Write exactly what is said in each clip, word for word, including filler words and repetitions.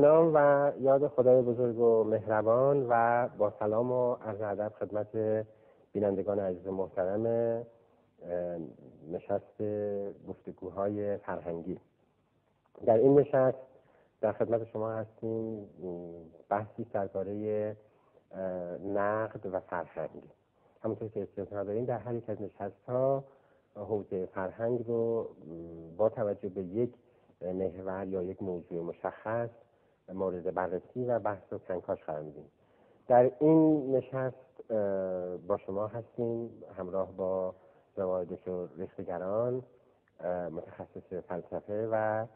سلام و یاد خدای بزرگ و مهربان و با سلام و عرض ادب خدمت بینندگان عزیز محترم نشست گفتگوهای فرهنگی. در این نشست در خدمت شما هستیم. بحثی درباره نقد و فرهنگ. همونطور که استثنا داریم در هر یک از نشست‌ها حوزه فرهنگ رو با توجه به یک محور یا یک موضوع مشخص مورد بررسی و بحث و کنکاش قرار میدیم. در این نشست با شما هستیم همراه با جناب دکتر ریختگران متخصص فلسفه و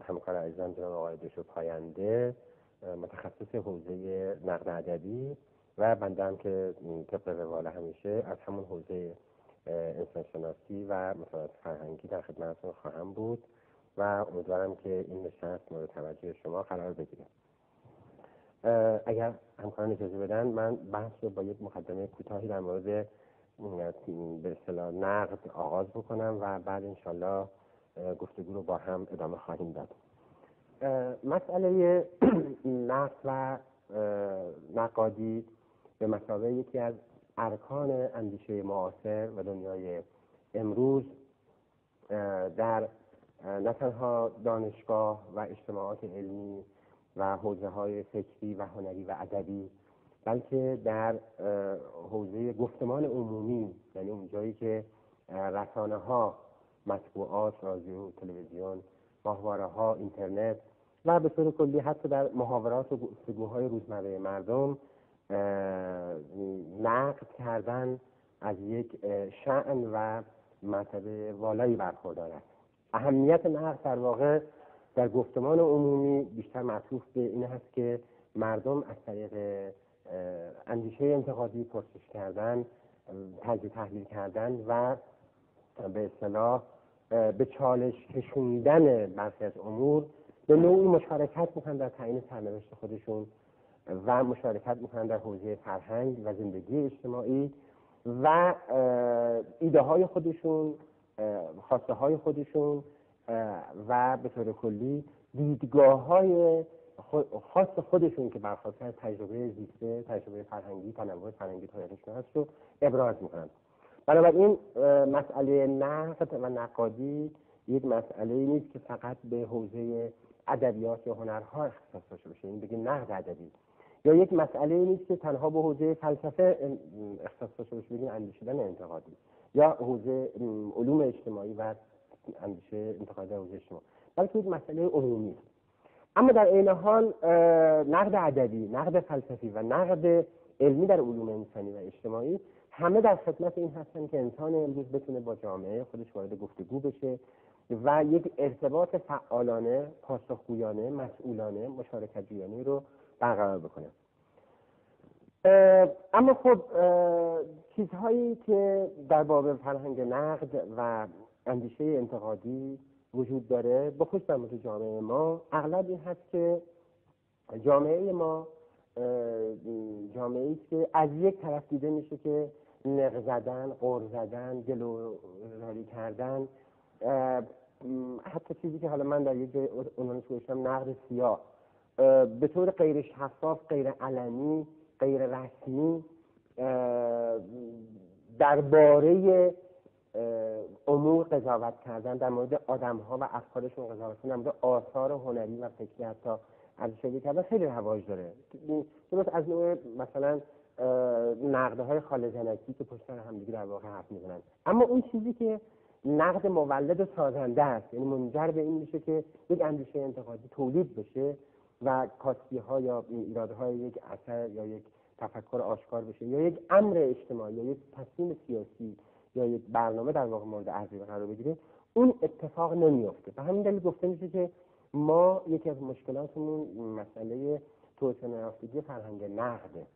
همکار عزیزم جناب آقای دکتر پاینده متخصص حوزه نقد ادبی و بنده هم که طبق روال همیشه از همون حوزه انسانشناسی و مطالعات فرهنگی در خدمتتون خواهم بود و امیدوارم که این نشست مورد توجه شما قرار بگیره. اگر همکاران اجازه بدن من بحث رو با یک مقدمه کوتاهی در مورد به اصطلاح نقد آغاز بکنم و بعد انشالله گفتگو رو با هم ادامه خواهیم داد. مسئله نقد و نقادی به مثابه یکی از ارکان اندیشه معاصر و دنیای امروز در نه تنها دانشگاه و اجتماعات علمی و حوزه‌های فکری و هنری و ادبی، بلکه در حوزه گفتمان عمومی، یعنی اونجایی که رسانه‌ها، مطبوعات، رادیو، تلویزیون، ماهواره‌ها، اینترنت و به طور کلی حتی در محاورات و گفتگوهای روزمره مردم نقد کردن از یک شأن و مرتبه والایی برخوردار است. اهمیت نقد در واقع در گفتمان عمومی بیشتر معطوف به این هست که مردم از طریق اندیشه انتقادی، پرسش کردن، تجزیه تحلیل کردن و به اصطلاح به چالش کشوندن برخی از امور به نوعی مشارکت میکنن در تعیین سرنوشت خودشون و مشارکت میکنن در حوزه فرهنگ و زندگی اجتماعی و ایده های خودشون، خواسته های خودشون و به طور کلی دیدگاه های خاص خودشون که برخواسته از تجربه زیسته، تجربه فرهنگی، تنوع فرهنگی تاریخشون هست رو ابراز میکنن. بنابراین مسئله نقد و نقادی یک مسئله نیست که فقط به حوزه ادبیات یا هنرها اختصاص داشته باشه، این بگیم نقد ادبی، یا یک مسئله نیست که تنها به حوزه فلسفه اختصاص داشته باشه، بگیم اندیشیدن انتقادی، یا حوزه علوم اجتماعی و اندیشه انتقادی حوزه اجتماعی، بلکه یک مسئله عمومی است. اما در عین حال نقد ادبی، نقد فلسفی و نقد علمی در علوم انسانی و اجتماعی همه در خدمت این هستن که انسان امروز بتونه با جامعه خودش وارد گفتگو بشه و یک ارتباط فعالانه، پاسخگویانه، مسئولانه، مشارکت‌جویانه رو برقرار بکنه. اما خب چیزهایی که در باب فرهنگ نقد و اندیشه انتقادی وجود داره به خصوص در مورد جامعه ما، اغلب این هست که جامعه ما جامعه‌ای که از یک طرف دیده میشه که نق زدن، غر زدن، گلورالی کردن، حتی چیزی که حالا من در یک جای عنوانش گذاشتم نقد سیاه، به طور غیر شفاف، غیر علنی، غیر رسمی درباره امور قضاوت کردن، در مورد آدم‌ها و افکارشون قضاوت کردن، در مورد آثار هنری و فکری حتی ارزشیابی کردن خیلی رواج داره. درست از نوع مثلا نقدهای خالزنکی که پشت سر همدیگه در واقع حرف می‌زنن. اما اون چیزی که نقد مولد و سازنده است، یعنی منجر به این میشه که یک اندیشه انتقادی تولید بشه و کاسبی‌ها یا ایرادهای یک اثر یا یک تفکر آشکار بشه، یا یک امر اجتماعی یا یک تصمیم سیاسی یا یک برنامه در واقع مورد ارزیابی قرار بگیره، اون اتفاق نمیفته. به همین دلیل گفته میشه که ما یکی از مشکلاتمون مسئله توسعه نیافتگی فرهنگ نقده.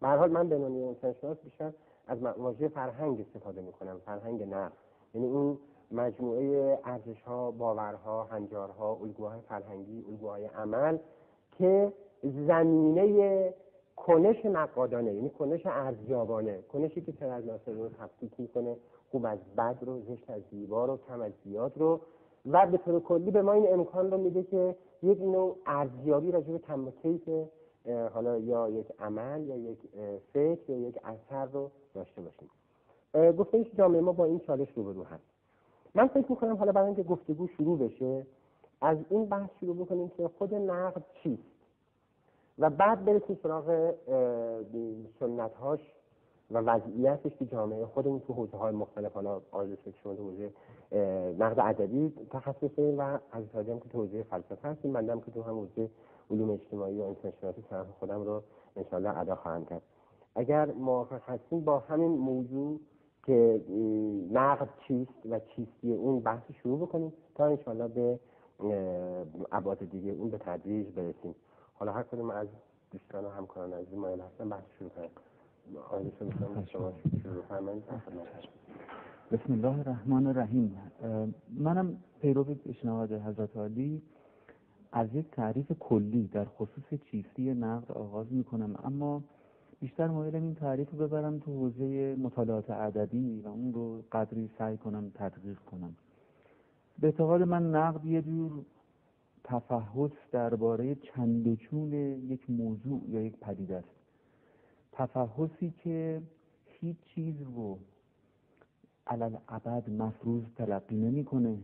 به هر حال من به عنوان انسانشناس بیشتر از واژه فرهنگ استفاده میکنم، فرهنگ نقد، یعنی اون مجموعه ارزش‌ها، باورها، هنجارها، الگوهای فرهنگی، الگوهای عمل که زمینه کنش نقادانه، یعنی کنش ارزیابانه، کنشی که سر از ناصر رو تفکیک میکنه، خوب از بد رو، زشت از زیبا رو، کم از زیاد رو و به طور کلی به ما این امکان رو میده که یک نوع ارزیابی راجع به کم و کیف حالا یا یک عمل یا یک فکر یا یک اثر رو داشته باشیم. گفتم که جامعه ما با این چالش روبرو هست. من فکر می‌کنم حالا برای اینکه گفتگو شروع بشه از این بحث شروع بکنیم که خود نقد چیست و بعد برسیم سراغ سنت‌هاش و وضعیتش که جامعه خودمون تو حوزه‌های مختلف، حالا آرت فیکشن، حوزه نقد ادبی تخصصیم و از طالبم که تو حوزه فلسفه هستیم، بندم که تو هم حوزه علوم اجتماعی و انسانشناسی طرف خودم رو ان شاءالله ادا خواهم کرد. اگر موافق هستیم با همین موضوع که نقد چیست و چیستی اون بحث شروع بکنیم تا ان شاءالله به ابعاد دیگه اون به تدریج برسیم. حالا هر کدوم از دوستان و همکاران عزیز مایل هستن بحث شروع کنیم. بسم الله الرحمن الرحیم. منم پیرو پیشنهاد حضرت عالی از یک تعریف کلی در خصوص چیستی نقد آغاز میکنم، اما بیشتر مایلم این تعریف رو ببرم تو حوزه مطالعات ادبی و اون رو قدری سعی کنم تدقیق کنم. به اعتقاد من نقد یه جور تفحص درباره چند و چون یک موضوع یا یک پدیده است، تفحصی که هیچ چیز رو علی‌الابد مفروض تلقی نمی‌کنه،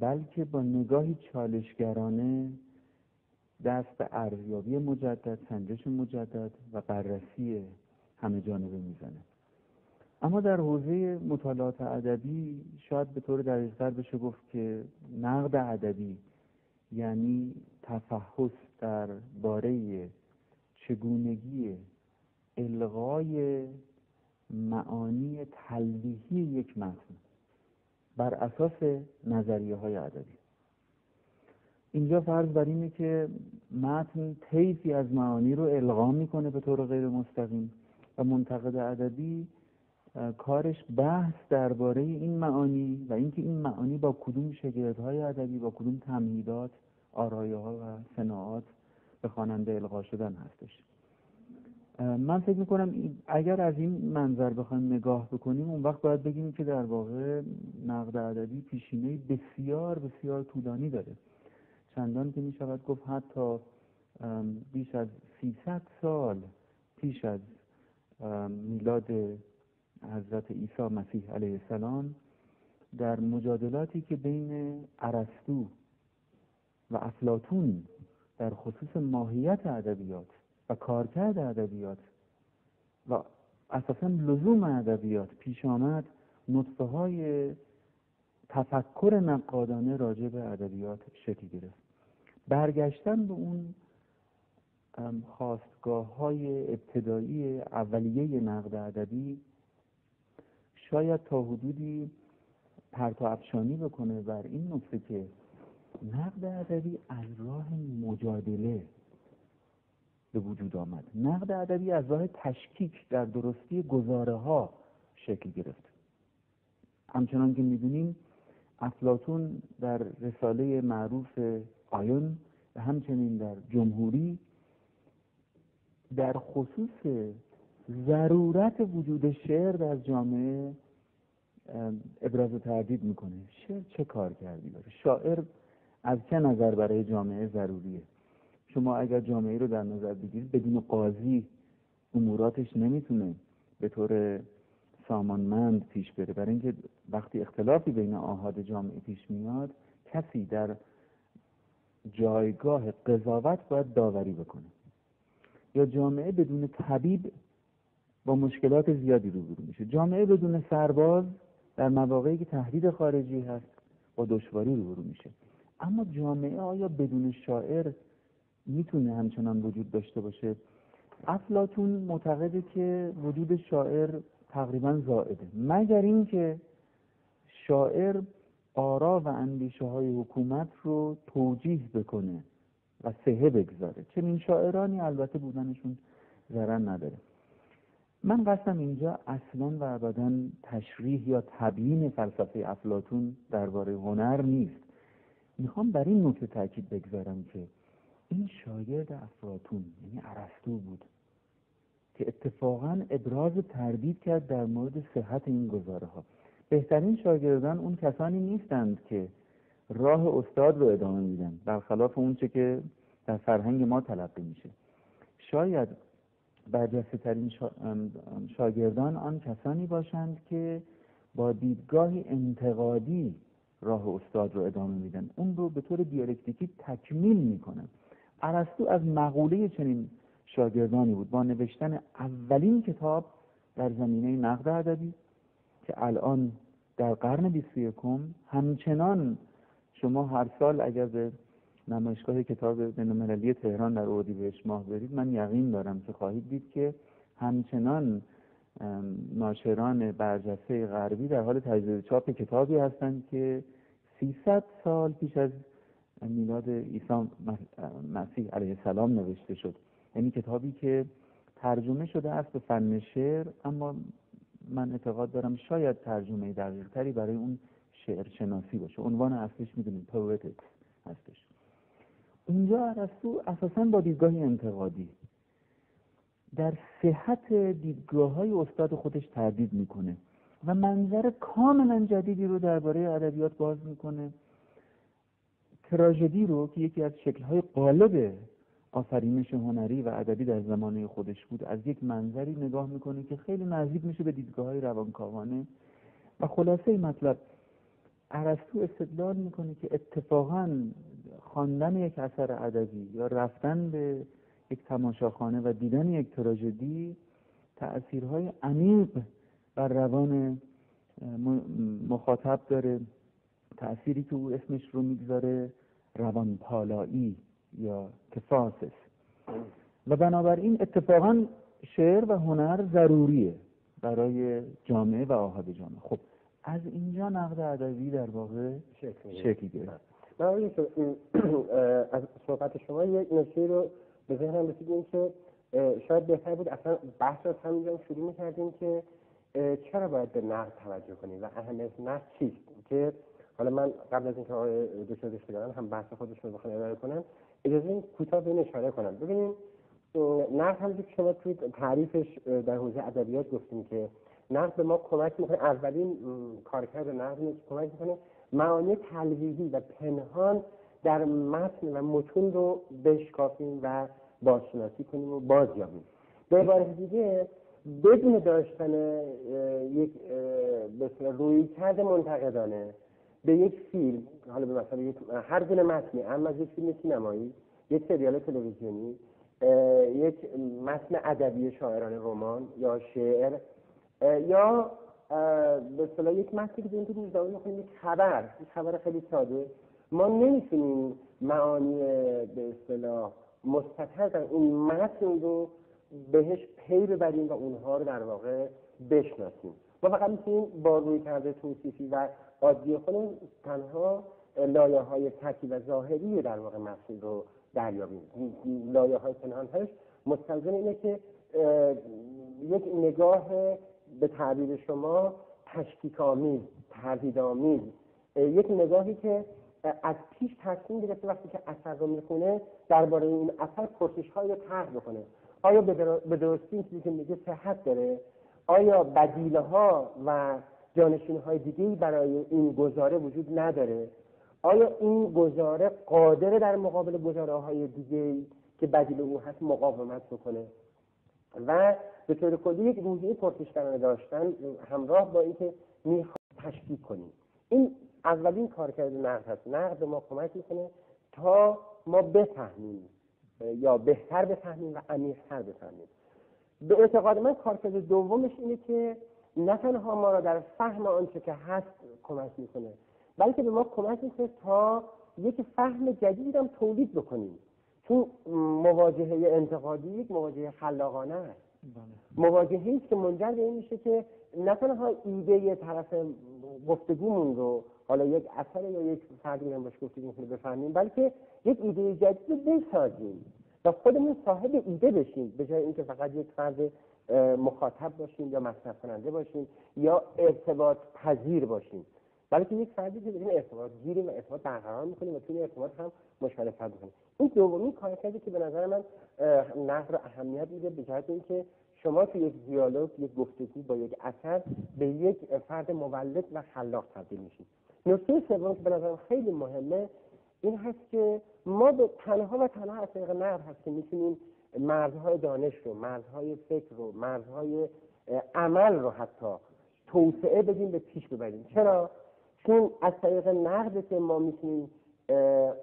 بلکه با نگاهی چالشگرانه دست به ارزیابی مجدد، سنجش مجدد و بررسی همه جانبه میزنه. اما در حوزه مطالعات ادبی شاید به طور دقیق‌تر بشه گفت که نقد ادبی یعنی تفحص درباره چگونگی الغای معانی تلویحی یک متن بر اساس نظریه های ادبی. اینجا فرض بر اینه که متن طیفی از معانی رو الغا میکنه به طور غیر مستقیم و منتقد ادبی کارش بحث درباره این معانی و اینکه این معانی با کدوم شگردهای ادبی، با کدوم تمهیدات، آرایه ها و صناعات به خواننده القا شدن هستش. من فکر میکنم اگر از این منظر بخوایم نگاه بکنیم، اون وقت باید بگیم که در واقع نقد ادبی پیشینه بسیار بسیار طولانی داره، چندان که میشود گفت حتی بیش از سیصد سال پیش از میلاد حضرت عیسی مسیح علیه السلام در مجادلاتی که بین ارسطو و افلاطون در خصوص ماهیت ادبیات و کارکرد ادبیات و اساساً لزوم ادبیات پیش آمد، نطفه های تفکر نقادانه راجع به ادبیات شکل گرفت. برگشتن به اون خواستگاه های ابتدایی اولیه نقد ادبی شاید تا حدودی پرتو افشانی بکنه بر این نکته که نقد ادبی از راه مجادله به وجود آمد، نقد ادبی از راه تشکیک در درستی گزاره ها شکل گرفت. همچنان که میدونیم افلاطون در رساله معروف آیون و همچنین در جمهوری در خصوص ضرورت وجود شعر در جامعه ابراز تردید میکنه. شعر چه کار کردی داره؟ شاعر از چه نظر برای جامعه ضروریه؟ شما اگر جامعه رو در نظر بگیرید بدون قاضی اموراتش نمیتونه به طور سامانمند پیش بره، برای اینکه وقتی اختلافی بین آحاد جامعه پیش میاد کسی در جایگاه قضاوت باید داوری بکنه. یا جامعه بدون طبیب با مشکلات زیادی روبرو میشه، جامعه بدون سرباز در مواقعی که تهدید خارجی هست با دشواری روبرو میشه. اما جامعه آیا بدون شاعر میتونه همچنان وجود داشته باشه؟ افلاطون معتقده که وجود شاعر تقریبا زائده، مگر اینکه شاعر آرا و اندیشه های حکومت رو توجیه بکنه و سهه بگذاره. چنین شاعرانی البته بودنشون ضرر نداره. من قصدم اینجا اصلا و ابدا تشریح یا تبیین فلسفه افلاطون درباره هنر نیست. میخوام بر این نکته تاکید بگذارم که این شاگرد افلاطون یعنی ارسطو بود که اتفاقاً ابراز تردید کرد در مورد صحت این گزاره ها. بهترین شاگردان اون کسانی نیستند که راه استاد رو ادامه میدن، برخلاف اون چه که در فرهنگ ما تلقی میشه. شاید برجسته ترین شا... شاگردان آن کسانی باشند که با دیدگاهی انتقادی راه استاد رو ادامه میدن، اون رو به طور دیالکتیکی تکمیل میکنن. ارسطو از مقوله چنین شاگردانی بود با نوشتن اولین کتاب در زمینه نقد ادبی که الان در قرن بیست و یکم همچنان شما هر سال اگر به نمایشگاه کتاب بین‌المللی تهران در اردیبهشت ماه برید، من یقین دارم که خواهید دید که همچنان ناشران برجسته غربی در حال تجدید چاپ کتابی هستند که سیصد سال پیش از میلاد عیسی مسیح علیه السلام نوشته شد. یعنی کتابی که ترجمه شده است به فن شعر، اما من اعتقاد دارم شاید ترجمه دقیق‌تری برای اون شعر شناسی باشه. عنوان اصلیش میدونید پوئتیکس هستش. اونجا ارسطو اساساً با دیدگاهی انتقادی در صحت دیدگاه‌های استاد خودش تردید میکنه و منظر کاملاً جدیدی رو درباره ادبیات باز میکنه. تراژدی رو که یکی از شکل‌های غالب آفرینش هنری و ادبی در زمانه خودش بود، از یک منظری نگاه میکنه که خیلی نزدیک میشه به دیدگاه‌های روانکاوانه. و خلاصه مطلب، ارسطو استدلال میکنه که اتفاقاً خواندن یک اثر ادبی یا رفتن به یک تماشاخانه و دیدن یک تراژدی تأثیرهای عمیق بر روان مخاطب داره، تأثیری که او اسمش رو میگذاره روانپالایی یا کفاسس. و بنابراین اتفاقاً شعر و هنر ضروریه برای جامعه و آحاد جامعه. خب از اینجا نقد ادبی در واقع شکل گرفت. من از صحبت شما یک نکته رو به ذهنم رسید، این که شاید بهتر بود اصلا بحث رو از همینجا شروع می‌کردیم که چرا باید به نقد توجه کنیم و اهمیت نقد چیست، که حالا من قبل از اینکه آقای دکتر رشتگان هم بحث خودشون رو بخوان ارائه کنن، اجازه این کوتاه به این اشاره کنم. ببینید، نقد همونجور که شما توی تعریفش در حوزه ادبیات گفتیم که نقد به ما کمک میکنه، اولین کارکرد نقد اینه که کمک میکنه معانی تلویحی و پنهان در متن و متون رو بشکافیم و بازشناسی کنیم و بازیابیم. به عبارت دیگه، بدون داشتن یک رویکرد منتقدانه به یک فیلم، حالا به مثلا یک هر گونه متنی، اما از یک فیلم سینمایی، یک سریال تلویزیونی، یک متن ادبی شاعرانه، رمان یا شعر، یا به اصطلاح یک متنی که تو روزنامه می‌خونیم، یک خبر، یک خبر خیلی ساده، ما نمی‌تونیم معانی به اصطلاح مستتر در اون متن رو بهش پی ببریم و اونها رو در واقع بشناسیم. ما فقط می‌تونیم با رویکرد توصیفی و عادی خودمون تنها لایه‌های سطحی و ظاهری در واقع متن رو دریابیم. لایه‌های پنهان‌ترش مستلزم اینه که یک نگاه به تعبیر شما تشکیک‌آمیز، تردیدآمیز، یک نگاهی که از پیش تصمیم گرفته وقتی که اثر رو میخونه درباره این اثر پرسش‌هایی رو طرح بکنه. آیا به درستی این چیزی که میگه صحت داره؟ آیا بدیل‌ها و جانشین‌های دیگه‌ای برای این گزاره وجود نداره؟ آیا این گزاره قادر در مقابل گزاره‌های دیگه‌ای که بدیل او هست مقاومت بکنه؟ و به طور کلی یک روحیه پرسشگرانه داشتن همراه با اینکه میخوایم تشکیک کنیم، این اولین کارکرد نقد هست. نقد ما کمک میکنه تا ما بفهمیم یا بهتر بفهمیم و عمیق‌تر بفهمیم. به اعتقاد من کارکرد دومش اینه که نه تنها ما را در فهم آنچه که هست کمک میکنه، بلکه به ما کمک میکنه تا یک فهم جدیدی هم تولید بکنیم. چون مواجهه انتقادی یک مواجهه خلاقانه است، مواجهه است که منجر به این میشه که نه تنها ایده طرف گفتگومون رو، حالا یک اثر یا یک فردی هم باش گفتگو کنیم، بفهمیم، بلکه یک ایده جدید رو بسازیم و خودمون صاحب ایده بشیم، به جای اینکه فقط یک فرد مخاطب باشیم یا مصرف کننده باشیم یا ارتباط پذیر باشیم، بلکه یک فردی که این ارتباط گیریم و ارتباط برقرار میکنیم و توی ارتباط هم مشارکت میکنیم. این دومی کارکردی که به نظر من نقد را اهمیت میده، به جهت اینکه شما تو یک دیالوگ، یک گفتگو با یک اثر به یک فرد مولد و خلاق تبدیل میشید. نکته سوم که به نظرم خیلی مهمه این هست که ما به تنها و تنها از طریق نقد هست که میتونیم مرزهای دانش رو، مرزهای فکر رو، مرزهای عمل رو حتی توسعه بدیم، به پیش ببریم. چرا؟ چون از طریق نقد که ما میتونیم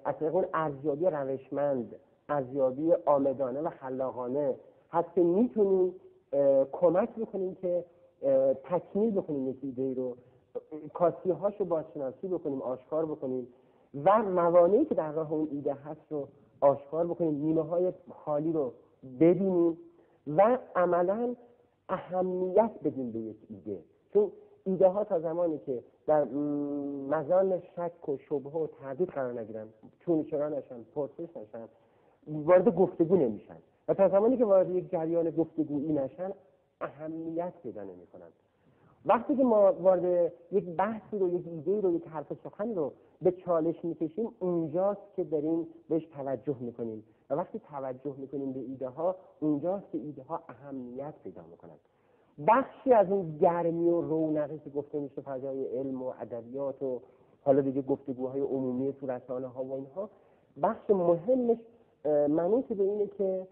از طریق اون ارزیابی روشمند، ارزیابی عامدانه و خلاقانه هست که میتونیم کمک بکنیم که تکمیل بکنیم یک ایده رو، کاسیهاش رو بازشناسی بکنیم، آشکار بکنیم و موانعی که در راه اون ایده هست رو آشکار بکنیم، نیمه های خالی رو ببینیم و عملا اهمیت بدیم به یک ایده. چون ایده ها تا زمانی که در مزان شک و شبهه و تردید قرار نگیرن، چون چرا نشن، پرسش نشن، وارد گفتگو نمیشن و تا زمانی که وارد یک جریان گفتگویی نشن اهمیت پیدا نمیکنن. وقتی که ما وارد یک بحثی رو، یک ایده رو، یک حرف سخن رو به چالش میکشیم، اونجاست که داریم بهش توجه میکنیم و وقتی توجه میکنیم به ایده ها، اونجاست که ایده ها اهمیت پیدا میکنن. بخشی از اون گرمی و رونقی که گفته میشه فضای علم و ادبیات و حالا دیگه گفتگوهای عمومی تو رسانه ها و اینها، بخش مهمش منوط به اینه که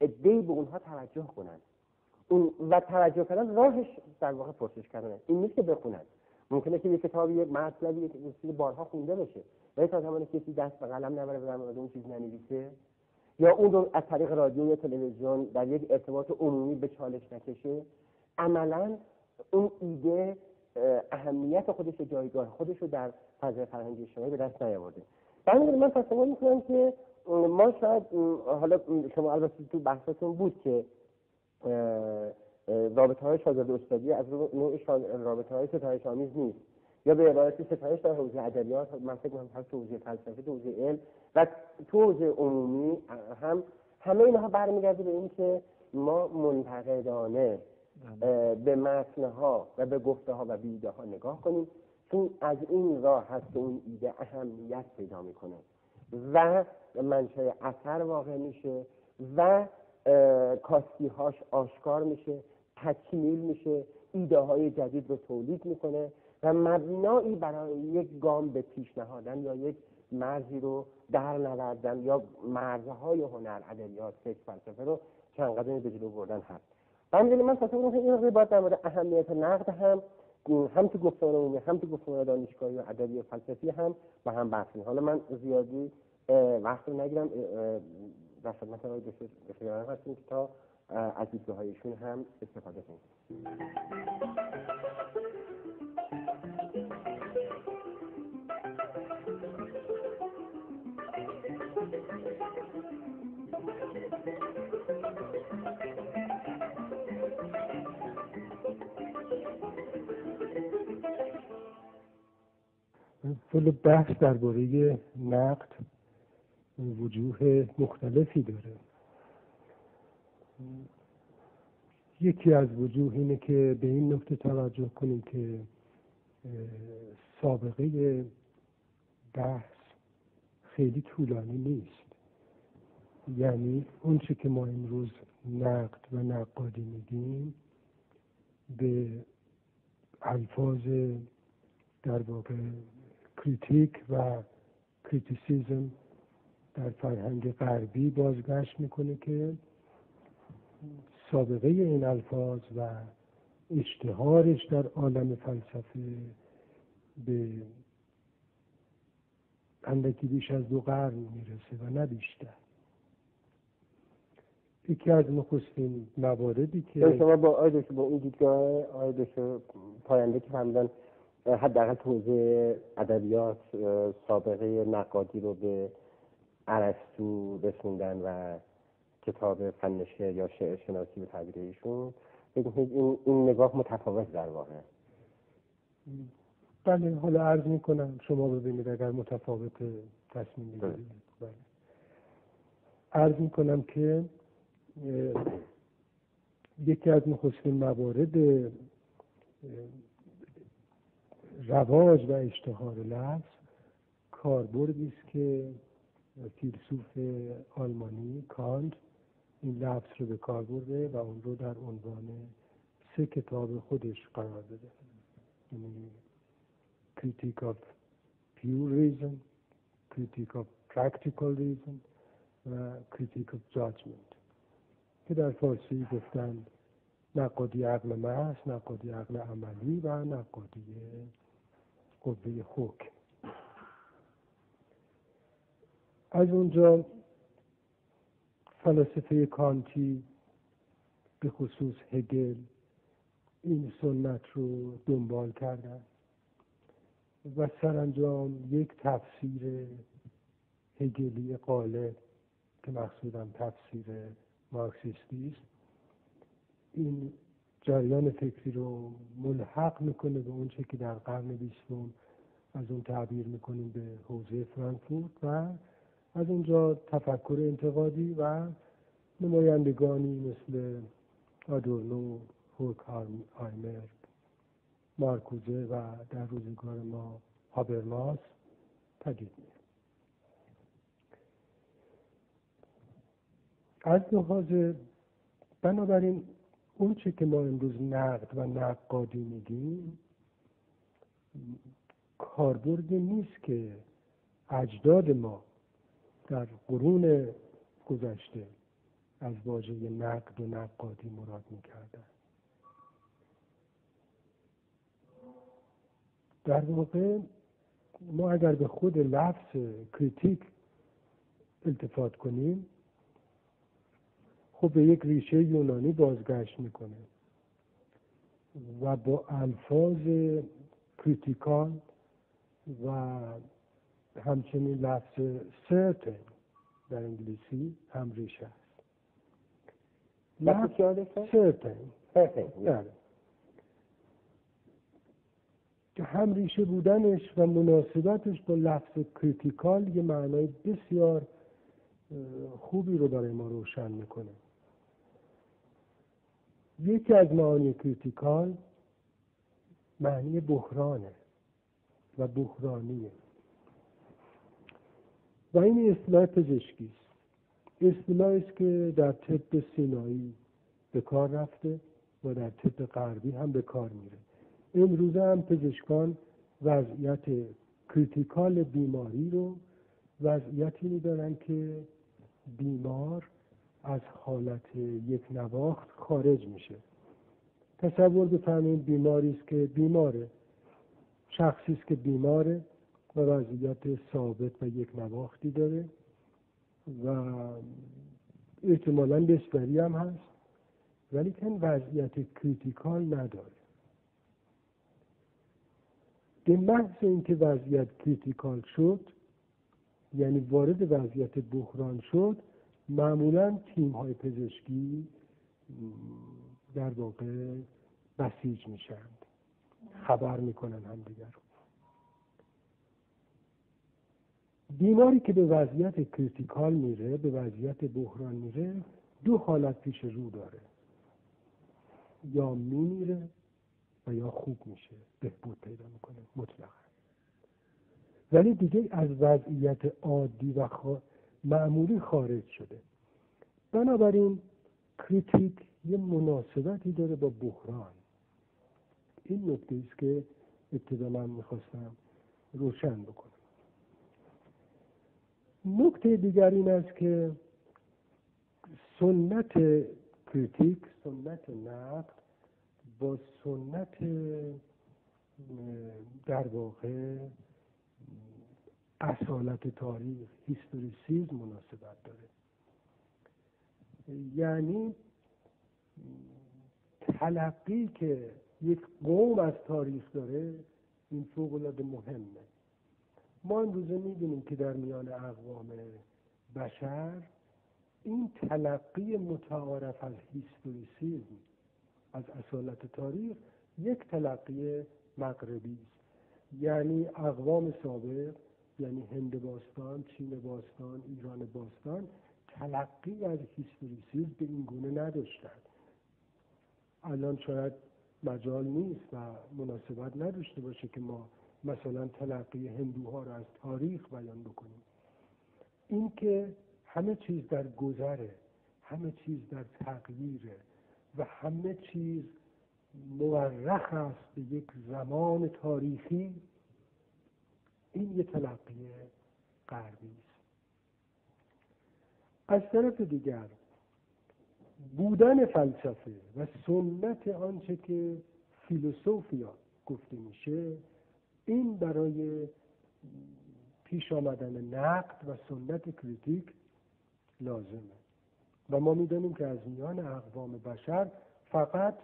عده‌ای به اونها توجه کنن و توجه کردن راهش در واقع پرسش کردنه. این نیست که بخونن، ممکنه که یک کتابی، یک مطلبی، یک چیزی بارها خونده بشه ولی تا زمانی که کسی دست به قلم نبره و در مورد اون چیز ننویسه یا اون رو از طریق رادیو یا تلویزیون در یک ارتباط عمومی به چالش نکشه، عملا اون ایده اهمیت خودش و جایگاه خودش رو در فضای فرهنگی اجتماعی به دست نیاورده. بنابراین من تصور می‌کنم که ما شاید، حالا شما البته تو بحثتون بود که رابطه‌های شاگرد استادی از نوع رابطه‌های ستایش‌آمیز نیست، یا به عبارتی ستایش در حوزه ادبیات، من فکر می‌کنم هست، حوزه فلسفه، حوزه علم و حوزه عمومی هم، همه اینها برمیگرده به اینکه ما منتقدانه به متن‌ها و به گفته‌ها و به ایده‌ها نگاه کنیم، چون از این راه هست اون ایده اهمیت پیدا می‌کنه و منشأ اثر واقع میشه و کاسیهاش آشکار میشه، تکمیل میشه، ایده های جدید رو تولید میکنه و مبنایی برای یک گام به پیش نهادن یا یک مرزی رو در نوردن یا مرزهای هنر، ادبیات، فکر، فلسفه رو چند قدمی به جلو بردن هست. بنابراین من فکر می‌کنم این رو باید در مورد اهمیت نقد هم هم تو گفتمان عمومی، هم تو گفتمان دانشگاهی و ادبی و فلسفی هم و هم بحثی. حالا من زیادی وقت رو نگیرم، در خدمت آقای دکتر هستیم که تا از دیدگاه‌هایشون هم استفاده کنیم. کل بحث درباره نقد وجوه مختلفی داره. یکی از وجوه اینه که به این نکته توجه کنیم که سابقه بحث خیلی طولانی نیست، یعنی اون چی که ما امروز نقد و نقادی میگیم به الفاظ در واقع کریتیک و کریتیسیزم در فرهنگ غربی بازگشت میکنه که سابقه این الفاظ و اشتهارش در عالم فلسفه به اندکی بیش از دو قرن میرسه و نه بیشتر. یکی از نخستین مواردی که شما با آیدش با اون دیدگاه آیدش پاینده که فهمیدن حداقل حوزه ادبیات سابقه نقادی رو به ارسطو رسوندن و کتاب فن شعر یا شعر شناسی به تعبیر ایشون، این این نگاه متفاوت در واقع. بله، حالا عرض میکنم شما ببینید اگر متفاوت تصمیم بگیرید. بله، عرض میکنم که یکی از نخستین موارد رواج و اشتهار لفظ کاربردی است که فیلسوف آلمانی کانت این لفظ رو به کار برده و اون رو در عنوان سه کتاب خودش قرار داده. یعنی Critique of Pure Reason, Critique of Practical Reason و Critique of Judgment که در فارسی گفتن نقادی عقل محض، نقادی عقل عملی و نقادی قوه خوک. از اونجا فلسفه کانتی به خصوص هگل این سنت رو دنبال کردن و سرانجام یک تفسیر هگلی غالب که مقصوداً تفسیر مارکسیستی است این جریان فکری رو ملحق میکنه به اون چه که در قرن بیستم از اون تعبیر میکنیم به حوزه فرانکفورت و از اونجا تفکر انتقادی و نمایندگانی مثل آدورنو، هورکهایمر، مارکوزه و در روزگار ما هابرماس پدید میاد. از لحاظ بنابراین اون چی که ما امروز نقد و نقادی میگیم کاربردی نیست که اجداد ما در قرون گذشته از واژه نقد و نقادی مراد میکردن. در واقع ما اگر به خود لفظ کریتیک التفات کنیم خب به یک ریشه یونانی بازگشت میکنه و با الفاظ کریتیکان و همچنین لفظ سرتن در انگلیسی هم ریشه است. لفظ سرتن سرتن که هم ریشه بودنش و مناسبتش با لفظ کریتیکال یه معنای بسیار خوبی رو برای ما روشن میکنه. یکی از معانی کریتیکال معنی بحرانه و بحرانیه و این اصطلاح پزشکی است. اصطلاحی است که در طب سینایی به کار رفته و در طب غربی هم به کار میره. امروزه هم پزشکان وضعیت کریتیکال بیماری رو وضعیتی میدارن که بیمار از حالت یک نواخت خارج میشه. تصور بفرمایید بیماری است که بیماره، شخصی است که بیماره و وضعیت ثابت و یک نواختی داره و احتمالاً بستری هم هست ولی که وضعیت کریتیکال نداره. به محض اینکه وضعیت کریتیکال شد یعنی وارد وضعیت بحران شد معمولاً تیم‌های پزشکی در واقع بسیج میشند، خبر میکنن هم دیگر رو. بیماری که به وضعیت کریتیکال میره، به وضعیت بحران میره، دو حالت پیش رو داره، یا میمیره و یا خوب میشه، بهبود پیدا میکنه مطلقا. ولی دیگه از وضعیت عادی و خوا... معمولی خارج شده. بنابراین کریتیک یه مناسبتی داره با بحران. این نکته است که ابتدا من میخواستم روشن بکنم. نکته دیگر این است که سنت کریتیک، سنت نقد با سنت در واقع اصالت تاریخ، هیستوریسیزم مناسبت داره. یعنی تلقی که یک قوم از تاریخ داره این فوق‌العاده مهمه. ما امروزه می‌بینیم که در میان اقوام بشر این تلقی متعارف از هیستوریسیزم، از اصالت تاریخ، یک تلقی مغربی است. یعنی اقوام سابق، یعنی هند باستان، چین باستان، ایران باستان، تلقی از هیستوریسیزم به این گونه نداشتند. الان شاید مجال نیست و مناسبت نداشته باشه که ما مثلا تلقی هندوها را از تاریخ بیان بکنیم. این که همه چیز در گذره، همه چیز در تغییره و همه چیز مورخ است به یک زمان تاریخی. این یه تلقی غربی است. از طرف دیگر بودن فلسفه و سنت آنچه که فیلسوفیا گفته میشه، این برای پیش آمدن نقد و سنت کریتیک لازمه و ما میدانیم که از میان اقوام بشر فقط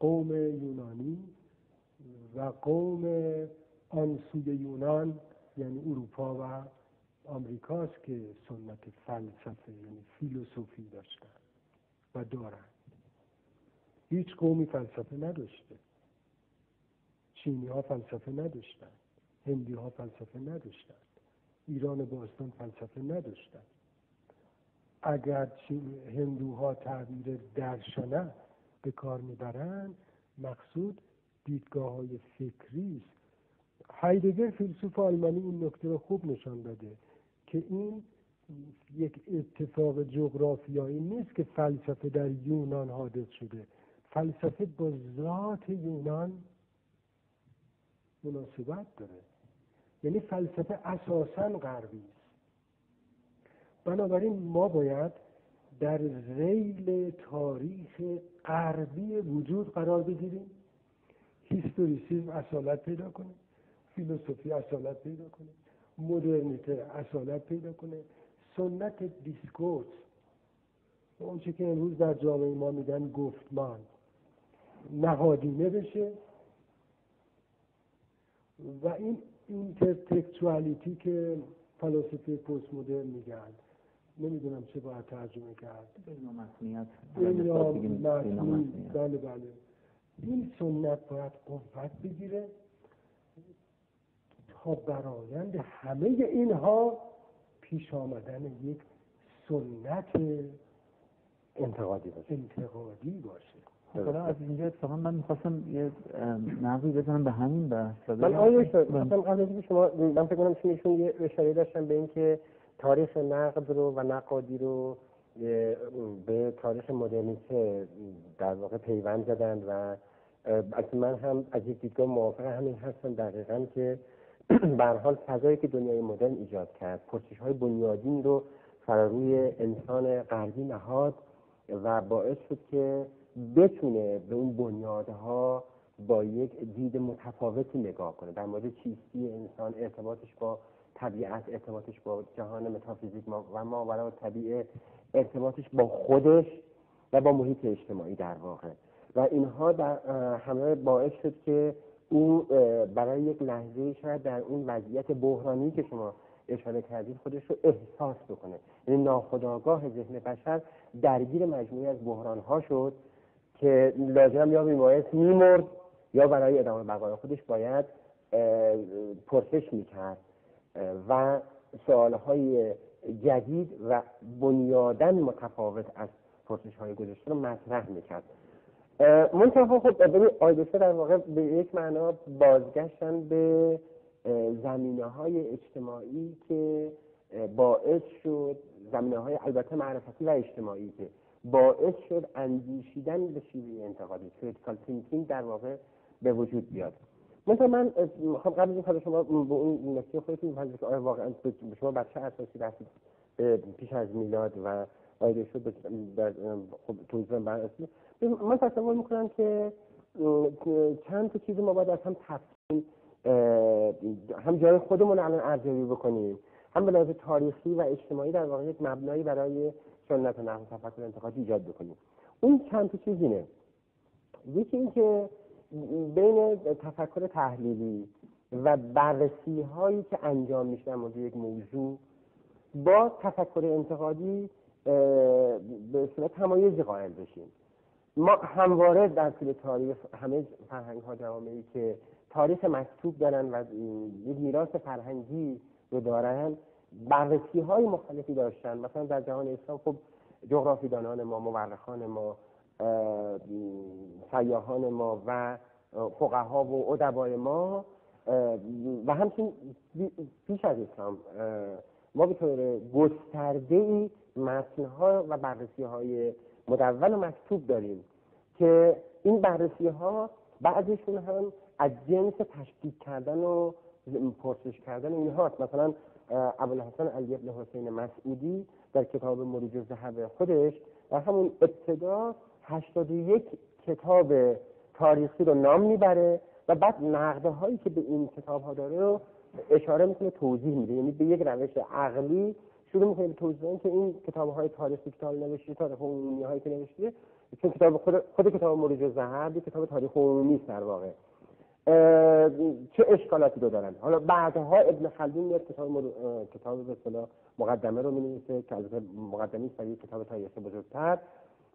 قوم یونانی و قوم آن سوی یونان یعنی اروپا و آمریکاست که سنت فلسفه یعنی فیلسوفی داشتن و دارن. هیچ قومی فلسفه نداشته. چینی ها فلسفه نداشتن، هندی ها فلسفه نداشتن، ایران باستان فلسفه نداشتن. اگر هندوها تعبیر درشنه به کار میبرن، مقصود دیدگاه های فکری است. هایدگر فیلسوف آلمانی این نکته رو خوب نشان داده که این یک اتفاق جغرافیایی نیست که فلسفه در یونان حادث شده. فلسفه با ذات یونان مناسبت داره، یعنی فلسفه اساساً غربی است. بنابراین ما باید در ذیل تاریخ غربی وجود قرار بگیریم. هیستوریسیزم اصالت پیدا کنه، فیلسوفی اصالت پیدا کنه، مدرنیته اصالت پیدا کنه، سنت دیسکورس، اون چیزی که امروز در جامعه ما میگن گفتمان، نهادینه بشه و این اینترتکچوالیتی که فلسفه پست مدرن میگن، نمیدونم چه باید ترجمه کرد، علم متنیت. بله بله، این سنت باید قوت بگیره تا برایند همه اینها پیش آمدن یک سنت انتقادی باشه. انتقادی باشه. حالا از اینجا اتفاقا من میخواستم یه موضوعی بزنم به همین بحث. من آیا مثلا قبل از شما من فکر کنم ایشون یه اشاره داشتن به اینکه تاریخ نقد رو و نقادی رو به تاریخ مدرنیته در واقع پیوند زدن و اصلا من هم از یک دیدگاه موافق همین هستم دقیقاً که به هر حال فضایی که دنیای مدرن ایجاد کرد پرسش‌های بنیادین رو فرا روی انسان غربی نهاد و باعث شد که بتونه به اون بنیادها با یک دید متفاوتی نگاه کنه. در مورد چیستی انسان، ارتباطش با طبیعت، ارتباطش با جهان متافیزیک و ماورای طبیعه، ارتباطش با خودش و با محیط اجتماعی در واقع، و اینها در همه باعث شد که اون برای یک لحظه شاید در اون وضعیت بحرانی که شما اشاره کردید خودش رو احساس بکنه. یعنی ناخودآگاه ذهن بشر درگیر مجموعی از بحرانها شد که لازم یا بیمارس میمرد یا برای ادامه بقای خودش باید پرسش میکرد و سوالهای جدید و بنیاداً متفاوت از پرسش‌های گذشته رو مطرح می‌کرد. منتها خب ببینید آیدسه در واقع به یک معنا بازگشتن به زمینه‌های اجتماعی که باعث شد، زمینه‌های البته معرفتی و اجتماعی که باعث شد اندیشیدن به شیوه انتقادی، کریتیکال تینکینگ در واقع به وجود بیاد. مثلا من خب قبل از اینکه شما به اون نکته خودتون بپردازید که آیا واقعا شما بچه اساسی رفتید پیش از میلاد و آیده شد خب توضیح بررسی، من تصور میکنم که چند تا چیز ما باید از هم تفکیم هم جای خودمون الان ارزیابی بکنیم، هم به لحاظ تاریخی و اجتماعی در واقع یک مبنایی برای سنت و نحو تفکر انتقادی ایجاد بکنیم. اون چند تا چیز اینه. یکی اینکه بین تفکر تحلیلی و بررسی هایی که انجام میشه در مورد یک موضوع با تفکر انتقادی به صورت تمایزی قائل بشیم. ما همواره در طول تاریخ همه فرهنگ ها جامعه‌ای که تاریخ مکتوب دارن و یک میراث فرهنگی رو دارن بررسی های مختلفی داشتن. مثلا در جهان اسلام خب جغرافی دانان ما، مورخان ما، سیاحان ما و فقها و ادبای ما و همچنین پیش از اسلام ما به طور گسترده‌ای متنها و بررسی های مدون و مکتوب داریم که این بررسی ها بعضیشون هم از جنس تشکیک کردن و پرسش کردن اینهاست. مثلا ابوالحسن علی ابن حسین مسعودی در کتاب مروج الذهب خودش در همون ابتدا هشتاد و یک کتاب تاریخی رو نام میبره و بعد نقده هایی که به این کتاب ها داره رو اشاره میکنه، توضیح میده، یعنی به یک روش عقلی شروع میکنه به توضیح که این کتاب های تاریخی که تاریخ نوشته، تاریخ عمومی هایی که نوشته، چون کتاب خود خود کتاب مروج الذهب کتاب تاریخ عمومی در واقع چه اشکالاتی رو دارن. حالا بعدها ابن خلدون میاد کتاب مر... کتاب به اصطلاح مقدمه رو مینویسه که البته مقدمه سری کتاب تاریخ بزرگتر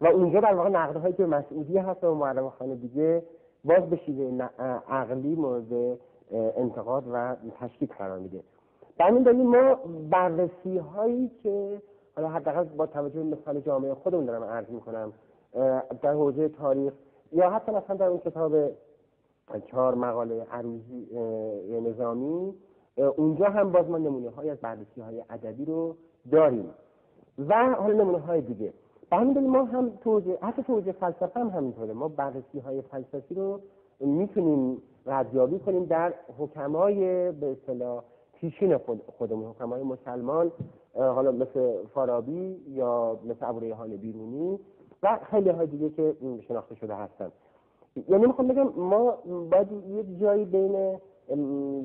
و اونجا در واقع نقد هایی که مسعودی هست و معلم خان دیگه باز به شیوه عقلی مورد انتقاد و تشکیک قرار میده. در این دلیل ما بررسی هایی که حالا حداقل با توجه به مثال جامعه خودمون دارم عرض میکنم در حوزه تاریخ یا حتی مثلا در اون کتاب چهار مقاله عروضی نظامی، اونجا هم باز ما نمونه های از بررسی های ادبی رو داریم و حالا نمونه های دیگه. به همین دلیل ما هم توجه حتی توجه فلسفه هم همینطوره، ما بررسی های فلسفی رو میتونیم ردیابی کنیم در حکمای به اصطلاح پیشین خود خودمون، حکمای مسلمان، حالا مثل فارابی یا مثل ابوریحان بیرونی و خیلی های دیگه که شناخته شده هستن. یعنی میخوام بگم ما باید یک جایی بین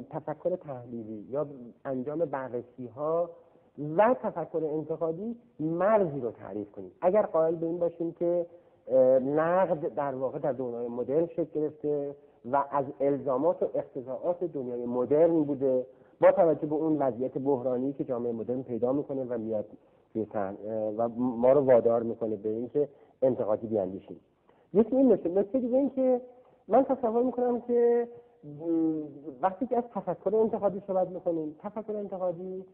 تفکر تحلیلی یا انجام بررسی ها و تفکر انتقادی مرزی رو تعریف کنیم. اگر قائل به این باشیم که نقد در واقع در دنیای مدرن شکل گرفته و از الزامات و اقتضاعات دنیای مدرن بوده با توجه به اون وضعیت بحرانی که جامعه مدرن پیدا میکنه و میاد و ما رو وادار میکنه به اینکه انتقادی بیاندیشیم. یکی این نکته، نکته دیگه این که من تصور میکنم که وقتی که از تفکر انتقادی صحبت میکنیم، تفکر انتقادی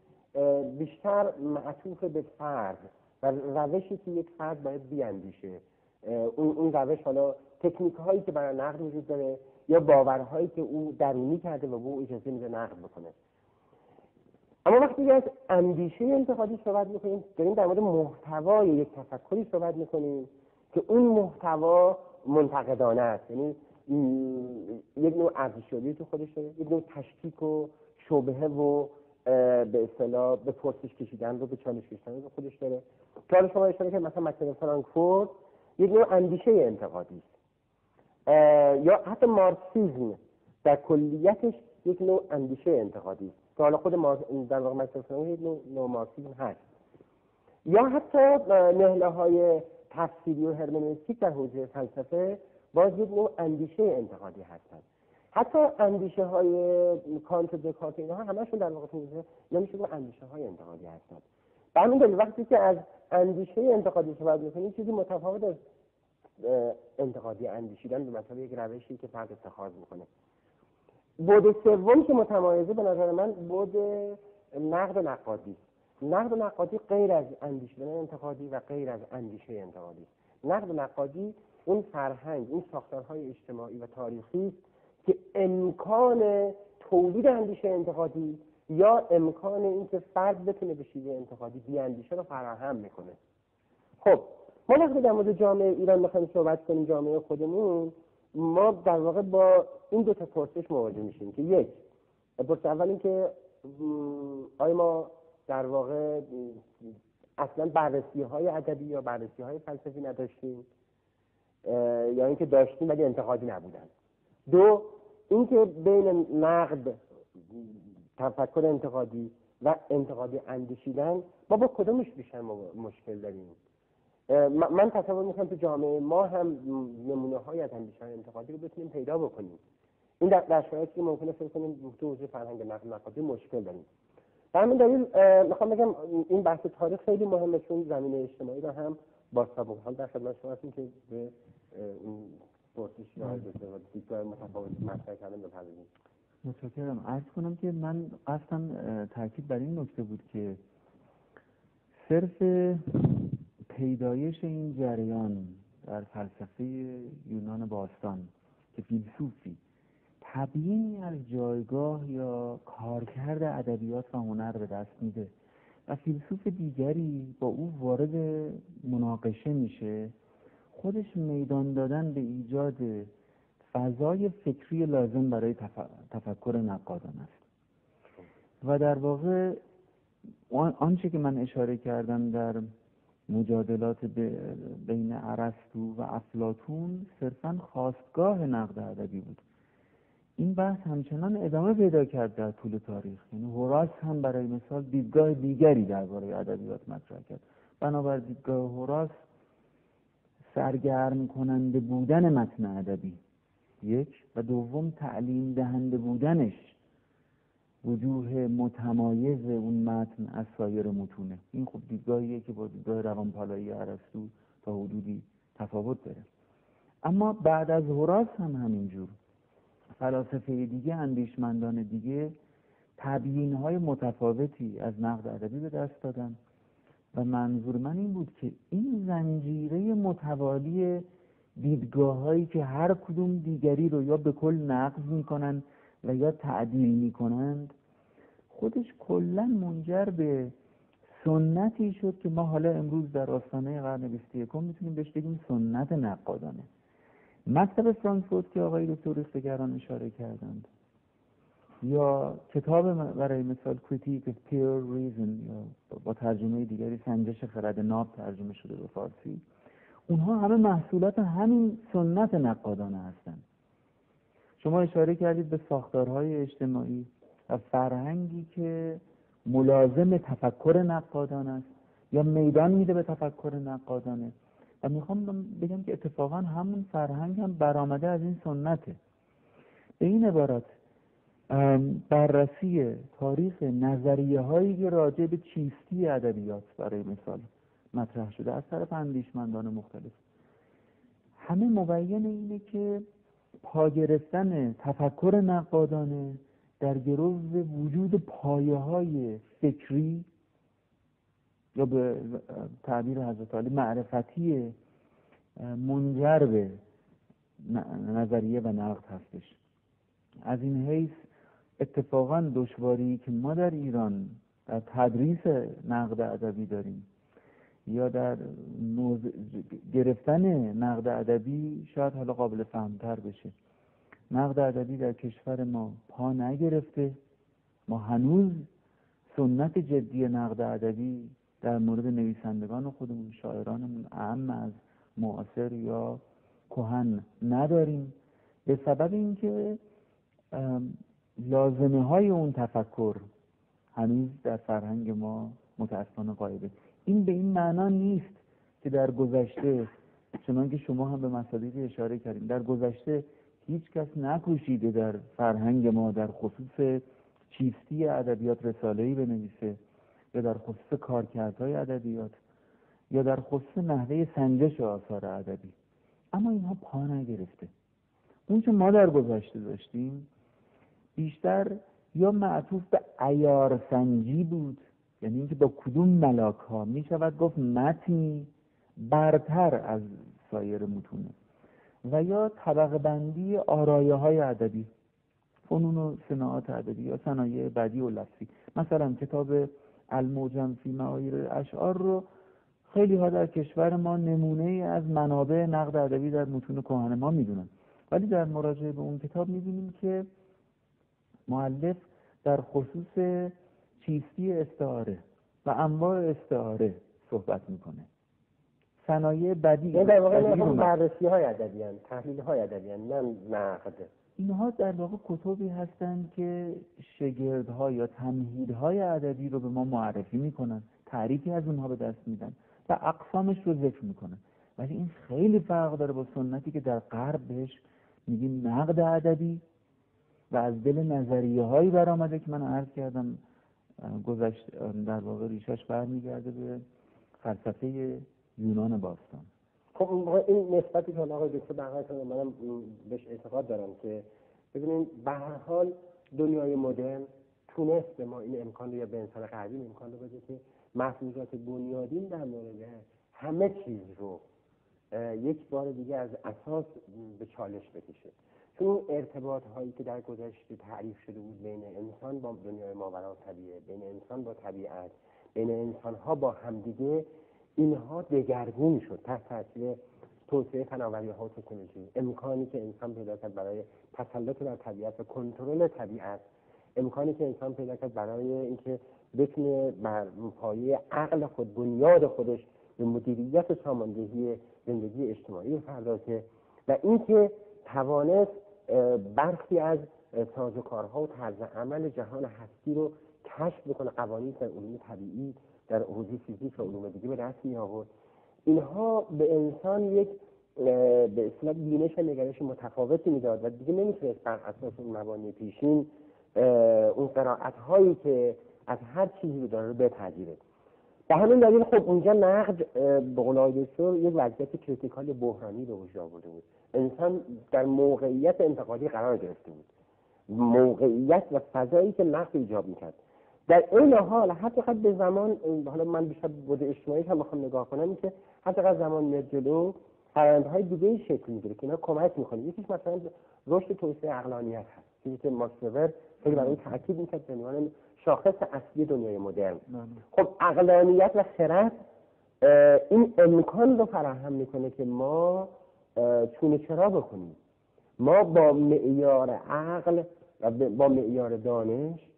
بیشتر معطوف به فرد و روشی که یک فرد باید بیاندیشه، اون روش حالا تکنیک هایی که برای نقد وجود داره یا باورهایی که او درونی کرده و به او اجازه میده نقد بکنه. اما وقتی از اندیشه انتقادی صحبت میکنیم، داریم در مورد محتوای یک تفکری صحبت میکنیم که اون محتوا منتقدانه است، یعنی یک نوع ارزشیابی تو خودش داره، یک نوع تشکیک و شبهه و به اصطلاح به پرسش کشیدن رو به چالش کشیدن رو خودش داره. کار شما اشاره کرد مثلا مکتب فرانکفورت یک نوع اندیشه انتقادی است، یا حتی مارکسیسم در کلیتش یک نوع اندیشه انتقادی است که حالا خود مارکس در واقع مکتب فرانکفورت یک نوع مارکسیسم هست، یا حتی نهله‌های تفسیری و هرمنوتیک در حوزه فلسفه باز یک نوع اندیشه انتقادی هستند. حتی اندیشه های کانت و دکارت اینها همشون در واقع حوزه نمیشه گفت اندیشه های انتقادی هستند. به همین دلیل وقتی که از اندیشه انتقادی صحبت می‌کنیم چیزی متفاوت از انتقادی اندیشیدن به مطابق یک روشی که فرد اتخاذ میکنه. بعد سوم که متمایزه به نظر من بعد نقد و نقادی، نقد و نقادی غیر از اندیشیدن انتقادی و غیر از اندیشه انتقادی. نقد و نقادی اون فرهنگ، اون ساختارهای اجتماعی و تاریخی است که امکان تولید اندیشه انتقادی یا امکان اینکه فرد بتونه به شیوه انتقادی بیاندیشه رو فراهم میکنه. خب ما وقتی در مورد جامعه ایران میخوایم صحبت کنیم، جامعه خودمون، ما در واقع با این دو تا پرسش مواجه میشیم که یک، پرسش اول این که آیا ما در واقع اصلا بررسی های ادبی یا بررسی های فلسفی نداشتیم یا اینکه داشتیم ولی انتقادی نبودن. دو، اینکه بین نقد، تفکر انتقادی و انتقادی اندیشیدن ما با کدومش بیشتر مشکل داریم. من تصور میکنم تو جامعه ما هم نمونه های از اندیشه انتقادی رو بتونیم پیدا بکنیم. این در شرایطی که ممکنه فکر کنیم تو حوزه فرهنگ نقد نقادی مشکل داریم. به همین دلیل میخوام بگم این بحث تاریخ خیلی مهمه، چون زمینه اجتماعی رو هم با سابقه هم در خدمت شما هستیم که به این پرسشی ها دیدگاه متفاوت مطرح کردن بپردازیم. متشکرم. عرض کنم که من قصدم تاکید بر این نکته بود که صرف پیدایش این جریان در فلسفه یونان باستان که فیلسوفی تبیینی از جایگاه یا کارکرد ادبیات و هنر به دست میده و فیلسوف دیگری با او وارد مناقشه میشه، خودش میدان دادن به ایجاد فضای فکری لازم برای تفکر نقادان است. و در واقع آنچه که من اشاره کردم در مجادلات بین ارسطو و افلاطون صرفاً خاستگاه نقد ادبی بود. این بحث همچنان ادامه پیدا کرد در طول تاریخ. یعنی هوراس هم برای مثال دیدگاه دیگری درباره ادبیات مطرح کرد. بنابر دیدگاه هوراس سرگرم کننده بودن متن ادبی یک و دوم تعلیم دهنده بودنش وجوه متمایز اون متن از سایر متونه. این خب دیدگاهیه که با دیدگاه روانپالایی ارسطو تا حدودی تفاوت داره. اما بعد از هوراس هم همینجور فلاسفه دیگه، اندیشمندان دیگه تبیین‌های متفاوتی از نقد ادبی به دست دادن و منظور من این بود که این زنجیره متوالی دیدگاه‌هایی که هر کدوم دیگری رو یا به کل نقد می‌کنن و یا تعدیل می‌کنند، خودش کلاً منجر به سنتی شد که ما حالا امروز در آستانه قرن بیست و یکم می‌تونیم بهش بگیم سنت نقادانه. مکتب فرانکفورت که آقای دکتر ریختگران اشاره کردند، یا کتاب برای مثال کریتیک اف پیر ریزن یا با ترجمه دیگری سنجش خرد ناب ترجمه شده به فارسی، اونها همه محصولات همین سنت نقادانه هستند. شما اشاره کردید به ساختارهای اجتماعی و فرهنگی که ملازم تفکر نقادانه است یا میدان میده به تفکر نقادانه. و میخوام بگم که اتفاقا همون فرهنگ هم برآمده از این سنته. به این عبارت بررسی تاریخ نظریه هایی که راجع به چیستی ادبیات برای مثال مطرح شده از طرف اندیشمندان مختلف، همه مبین اینه که پا گرفتن تفکر نقادانه در گروه وجود پایه های فکری یا به تعبیر حضرت علی معرفتی منجر به نظریه و نقد هستش. از این حیث اتفاقاً دشواری که ما در ایران در تدریس نقد ادبی داریم یا در گرفتن نقد ادبی شاید حالا قابل فهمتر بشه. نقد ادبی در کشور ما پا نگرفته. ما هنوز سنت جدی نقد ادبی در مورد نویسندگان خودمون، شاعرانمون، اعم از معاصر یا کهن نداریم، به سبب اینکه لازمه های اون تفکر هنوز در فرهنگ ما متأسفانه غایبه. این به این معنا نیست که در گذشته، چنانکه شما هم به مسائلی اشاره کردیم، در گذشته هیچ کس نکوشیده در فرهنگ ما در خصوص چیستی ادبیات رساله‌ای بنویسه یا در خصوص کارکردهای ادبیات یا در خصوص نحوه سنجش آثار ادبی، اما اینها پا نگرفته. اون چه ما در گذشته داشتیم بیشتر یا معطوف به عیار سنجی بود، یعنی اینکه با کدوم ملاک ها می شود گفت متنی برتر از سایر متونه، و یا طبقه بندی آرایه های ادبی، فنون و صناعات ادبی یا صنایع بدیع و لفظی. مثلا کتاب المعجم فی معایر الاشعار رو خیلی ها در کشور ما نمونه از منابع نقد ادبی در متون کهن ما میدونن، ولی در مراجعه به اون کتاب میبینیم که مؤلف در خصوص چیستی استعاره و انواع استعاره صحبت میکنه. صنایع بدیع در واقع اینا بررسی های ادبی هستند، تحلیل های ادبی هستند، نه نقد. اینها در واقع کتبی هستند که شگردها یا تمهیدهای ادبی رو به ما معرفی میکنن، تعریفی از اونها به دست میدن و اقسامش رو ذکر میکنن. ولی این خیلی فرق داره با سنتی که در غرب بهش میگیم نقد ادبی و از دل نظریه هایی برآمده که من عرض کردم گذشت در واقع ریشش برمیگرده به فلسفه یونان باستان. خب این نسبتی که آقای دکتر بحثتون منم بهش اعتقاد دارم که ببینید به هر حال دنیای مدرن تونست به ما این امکان رو یا به انسان قدیم امکان رو بده که مفروضات بنیادین در مورد همه چیز رو یک بار دیگه از اساس به چالش بکشه. چون ارتباط هایی که در گذشته تعریف شده بود بین انسان با دنیای ماوراء طبیعه، بین انسان با طبیعت، بین انسانها با همدیگه اینها دگرگون شد تحت تاثیر توسعه فناوری‌ها و تکنولوژی. امکانی که انسان پیدا کرد برای تسلط بر طبیعت و کنترل طبیعت، امکانی که انسان پیدا کرد برای اینکه بتونه بر پایه عقل خود، بنیاد خودش، به مدیریت ساماندهی زندگی اجتماعی پردازه و اینکه توانست برخی از سازوکارها و طرز عمل جهان هستی رو کشف بکنه، قوانین در علوم طبیعی، در حوزه فیزیک و علوم دیگه به دست می آورد. اینها به انسان یک به اصطلاح بینش و نگرش متفاوتی میداد و دیگه نمیتونست بر اساس اون مبانی پیشین اون قرائت هایی که از هر چیزی رو داره رو بپذیره. به همین دلیل خب اونجا نقد به قول دکتر یک وضعیت کریتیکال بحرانی به وجود آورده بود. انسان در موقعیت انتقادی قرار گرفته بود، موقعیت و فضایی که نقد ایجاب میکرد. در این حال حتی به زمان، حالا من بیشتر بوده اجتماعی هم بخوام نگاه کنم، که حتی قد زمان میاد جلو فرآیندهای دیگه‌ای شکل می‌گیره که اینا کمک می‌کنه. یکیش مثلا رشد توسعه عقلانیت هست، چیزی که ماکس وبر خیلی برای تاکید می‌کرد به عنوان شاخص اصلی دنیای مدرن. خب عقلانیت و خرد این امکان رو فراهم می‌کنه که ما چونه چرا بکنیم، ما با معیار عقل و با معیار دانش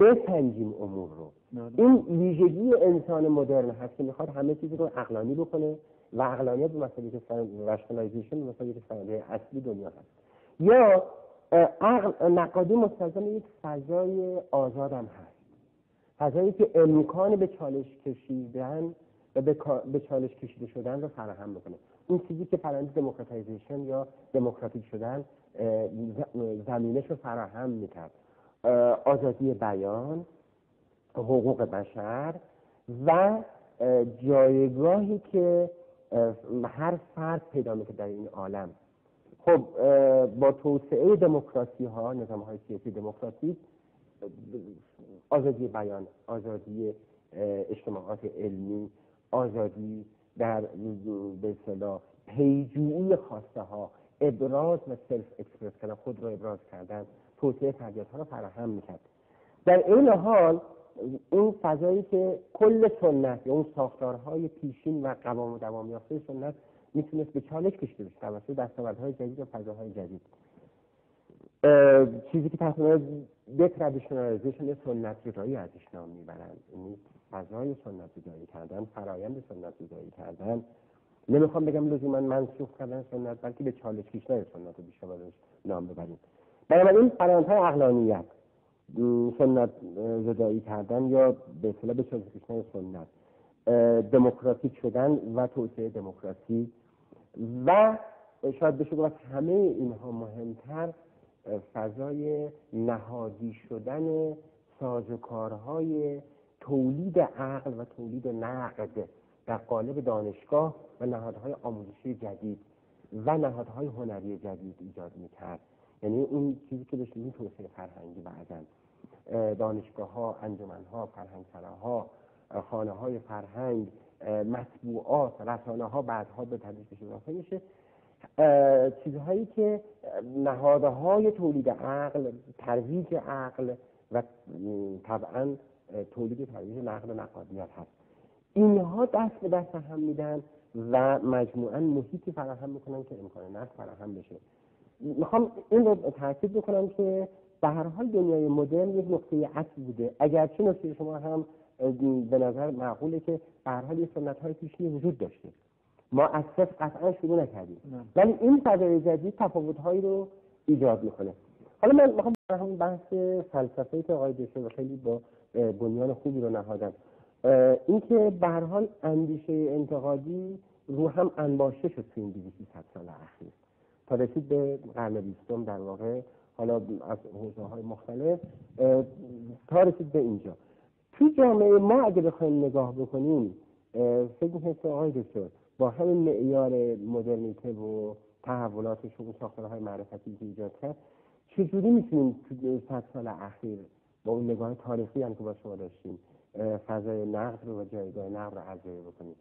بسنجیم امور رو. این ویژگی انسان مدرن هست که میخواد همه چیز رو عقلانی بکنه و عقلانیت به مسئله که رشنالیزیشن به مسئله که سنده اصلی دنیا هست. یا عقل نقادی مستلزم یک فضای آزادم هست، فضایی که امکان به چالش کشیدن و به چالش کشیده شدن رو فراهم بکنه. این چیزی که پرنده دموکراتیزیشن یا دموکراتیک شدن زمینش رو فراهم میکرد، آزادی بیان، حقوق بشر و جایگاهی که هر فرد پیدا می‌کرد در این عالم. خب با توسعه دموکراسی ها، نظام های سیاسی دموکراتیک، آزادی بیان، آزادی اجتماعات علمی، آزادی در به اصطلاح پیجویی خواسته ها، ابراز و سلف اکسپرس کردن، خود را ابراز کردن، توسعه فعالیت‌ها رو فراهم می‌کرد. در این حال این فضایی که کل سنت یا اون ساختارهای پیشین و قوام و دوام یافته سنت میتونست به چالش کشیده بشه توسط دستاوردهای جدید و فضاهای جدید، چیزی که تحت دیترادیشنالیزیشن سنت گرایی ازش نام میبرن، یعنی فضای سنت گرایی کردن، فرایند سنت گرایی کردن. نمیخوام بگم لزوما منسوخ کردن سنت، بلکه به چالش کشیدن سنت رو بیشتر نام ببریم. بنابراین فرآیندهای عقلانیت، سنت زدایی کردن یا به اصطلاح به چالش کشیدن سنت، دموکراتیک شدن و توسعه دموکراسی و شاید بشه گفت همه اینها مهمتر فضای نهادی شدن سازوکارهای تولید عقل و تولید نقد در قالب دانشگاه و نهادهای آموزشی جدید و نهادهای هنری جدید ایجاد میکرد. یعنی اون چیزی که بهش میگیم توسعه فرهنگی، بعضن دانشگاه‌ها، انجمن‌ها، فرهنگسراها، خانه‌های فرهنگ، مطبوعات، رسانه‌ها بعدها به تدریج بهش اضافه میشه، چیزهایی که نهادهای تولید عقل، ترویج عقل و طبعاً تولید ترویج نقد و نقادیات هست. اینها دست به دست هم میدن و مجموعاً محیطی فراهم میکنن که امکان نقد فراهم بشه. میخوام این رو تاکید بکنم که به هر حال دنیای مدرن یک نقطه عطف بوده، اگرچه نقطه شما هم به نظر معقوله که به هر حال یک سنت‌های پیشینی وجود داشته، ما از صفر قطعا شروع نکردیم، ولی این فضای جدید تفاوت‌هایی رو ایجاد میکنه. حالا من میخوام به همون بحث فلسفه‌ای که آقای دکتر خیلی با بنیان خوبی رو نهادن، اینکه به هر حال اندیشه انتقادی رو هم انباشته شد تو این دویست سال اخیر تا رسید به قرن بیستم، در واقع حالا از حوزه‌های مختلف تا رسید به اینجا. توی جامعه ما اگه بخوایم نگاه بکنیم، فکر هست آقای دکتر با همین معیار مدرنیته و تحولاتش و ساختارهای معرفتی که ایجاد کرد، چجوری میتونیم توی صد سال اخیر با اون نگاه تاریخی هم که با شما داشتیم فضای نقد رو و جایگاه نقد رو ارزیابی بکنیم؟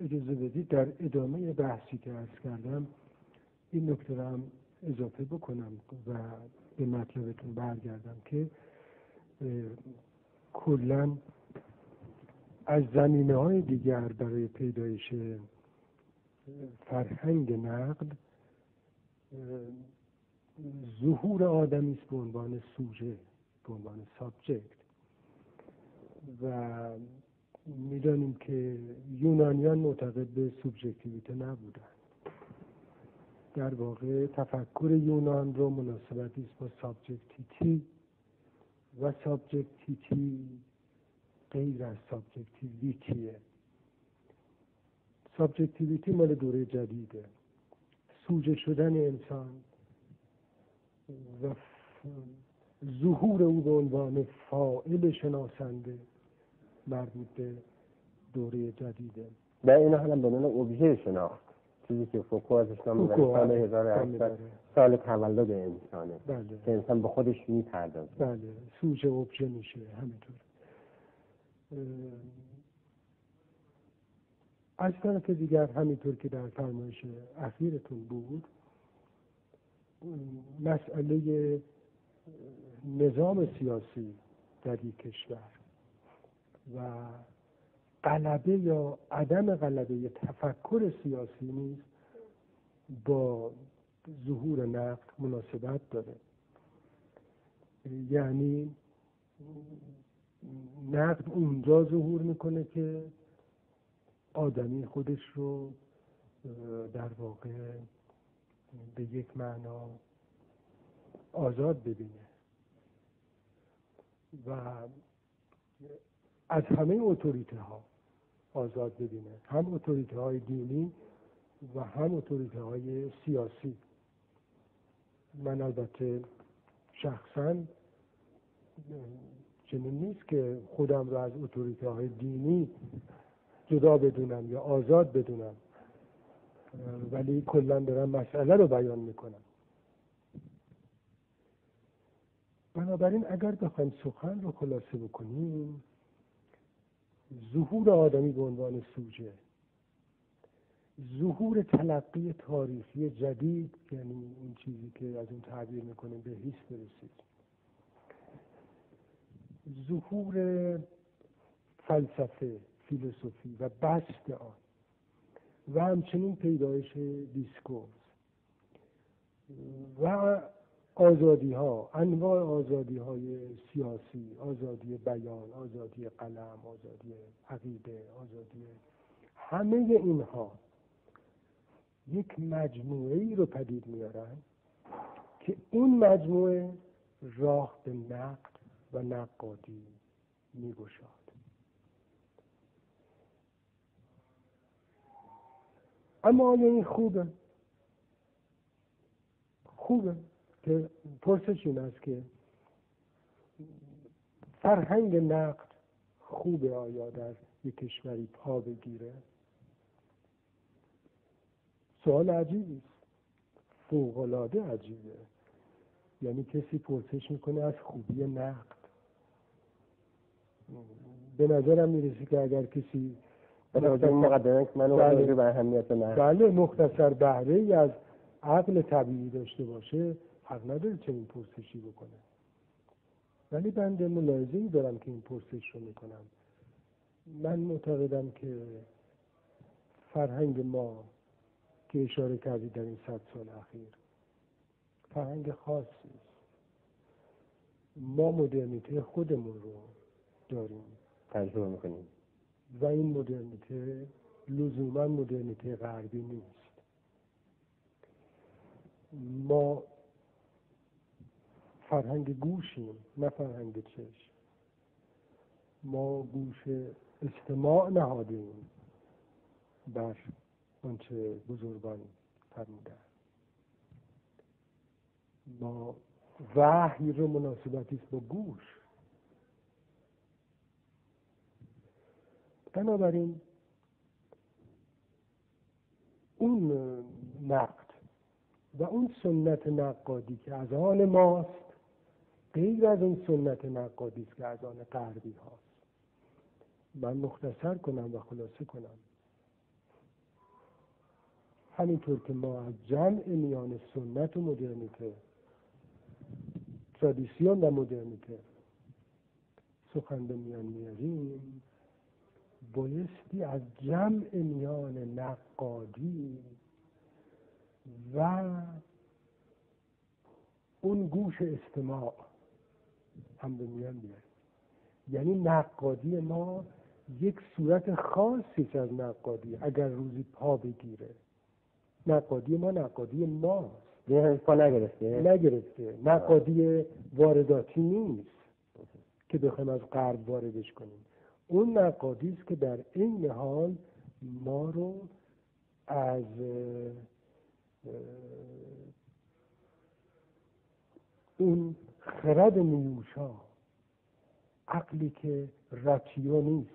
اجازه بدید در ادامه بحثی که عرض کردم این نکته را هم اضافه بکنم و به مطلبتون برگردم که کلاً از زمینه‌های دیگر برای پیدایش فرهنگ نقد ظهور آدمی است به عنوان سوژه، به عنوان سابجکت. و می‌دانیم که یونانیان معتقد به سوبژکتیویته نبودند. در واقع تفکر یونان رو مناسبتی است با سابجکتیتی و سابجکتیتی غیر از سابجکتیویتیه. سابجکتیویتی مال دوره جدیده. سوژه شدن انسان و ظهور او به عنوان فاعل شناسنده مربوط به دوره جدیده. و این هم به نام ابژه شناخت، چیزی که فوکو ازش نام می‌بره. سال هزار و هشتصد سال تولد انسانه که انسان به خودش می‌پردازه. بله، سوژه ابژه میشه. همینطور از طرف دیگر همینطور که در فرمایش اخیرتون بود، مسئله نظام سیاسی در یک کشور و غلبه یا عدم غلبه تفکر سیاسی نیز با ظهور نقد مناسبت داره. یعنی نقد اونجا ظهور میکنه که آدمی خودش رو در واقع به یک معنا آزاد ببینه و از همه اوتوریته ها آزاد ببینه، هم اوتوریته های دینی و هم اوتوریته های سیاسی. من البته شخصا چنین نیست که خودم را از اوتوریته های دینی جدا بدونم یا آزاد بدونم، ولی کلا دارم مسئله رو بیان میکنم. بنابراین اگر بخوایم سخن رو خلاصه بکنیم، ظهور آدمی به عنوان سوژه، ظهور تلقی تاریخی جدید، یعنی اون چیزی که از اون تعبیر میکنیم به هیستوریسیسم، ظهور فلسفه، فیلسوفی و بست آن، و همچنین پیدایش دیسکورس و آزادی ها، انواع آزادی های سیاسی، آزادی بیان، آزادی قلم، آزادی عقیده، آزادی، همه اینها یک مجموعه ای رو پدید میارن که اون مجموعه راه به نقد و نقادی میگشاد. اما آیا این خوبه؟ خوبه که پرسش این است که فرهنگ نقد خوبه آیا در یک کشوری پا بگیره؟ سوال عجیبی است، فوق‌العاده عجیبه. یعنی کسی پرسش میکنه از خوبی نقد. به نظرم میرسه که اگر کسی بنابراین مقدمه که من اونجوری به اهمیت نقد بله مختصر بهره‌ای از عقل طبیعی داشته باشه، حق نداره چنین پرسشی بکنه. ولی بنده ملاحظه‌ای دارم که این پرسش رو میکنم. من معتقدم که فرهنگ ما که اشاره کردید در این صد سال اخیر فرهنگ خاصی است. ما مدرنیته خودمون رو داریم، تجربه میکنیم، و این مدرنیته لزوما مدرنیته غربی نیست. ما فرهنگ گوشیم، نه فرهنگ چشم. ما گوش استماع نهادیم بر آنچه بزرگان فرمودند. ما وحی رو مناسبتی است با گوش. بنابراین اون نقد و اون سنت نقادی که از آن ماست غیر از اون سنت نقادی است که از آن غربی هاست. من مختصر کنم و خلاصه کنم، همینطور که ما از جمع میان سنت و مدرنیته، ترادیسیون و مدرنیته سخن به میان میاریم، بایستی از جمع میان نقادی و اون گوش استماع هم به میان میاریم. یعنی نقادی ما یک صورت خاصی از نقادی، اگر روزی پا بگیره، نقادی ما نقادی ماست، یعنی پا نگرفته نگرفته نقادی وارداتی نیست که بخوایم از غرب واردش کنیم. اون نقادی است که در این حال ما رو از اون خرد نیوشا، عقلی که راتیو نیست،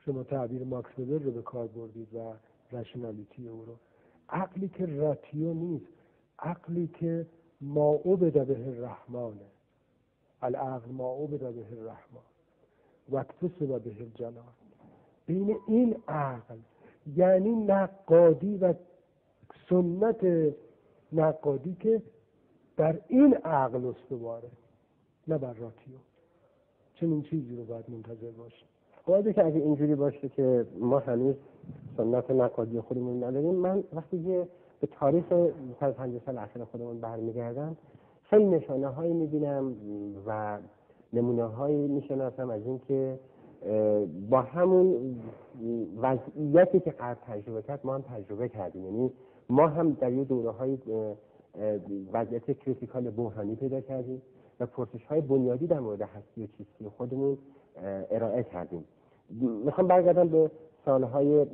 شما تعبیر ماکس وبر رو به کار بردید و رشنالیتی او رو، عقلی که راتیو نیست، عقلی که ما عبد به رحمانه، العقل ما عبد به رحمان وقتس و به جلال، بین این عقل یعنی نقادی و سنت نقادی که در این عقل استواره نه بر راتیو، چنین چیزی رو باید منتظر باشیم. خواهده که اگه اینجوری باشه که ما هنوز سنت نقادی خودمون نداریم. من وقتی که به تاریخ پنجاه سال اخیر خودمون برمیگردم خیلی نشانه هایی میبینم و نمونه هایی میشناسم از این که با همون وضعیتی که قبل تجربه کرد ما هم تجربه کردیم. یعنی ما هم در یه دوره های وضعیت کریتیکال بحرانی پیدا کردیم و پرسش های بنیادی در مورد هستی و چیستی خودمون ارائه کردیم. میخوام برگردم به سالهای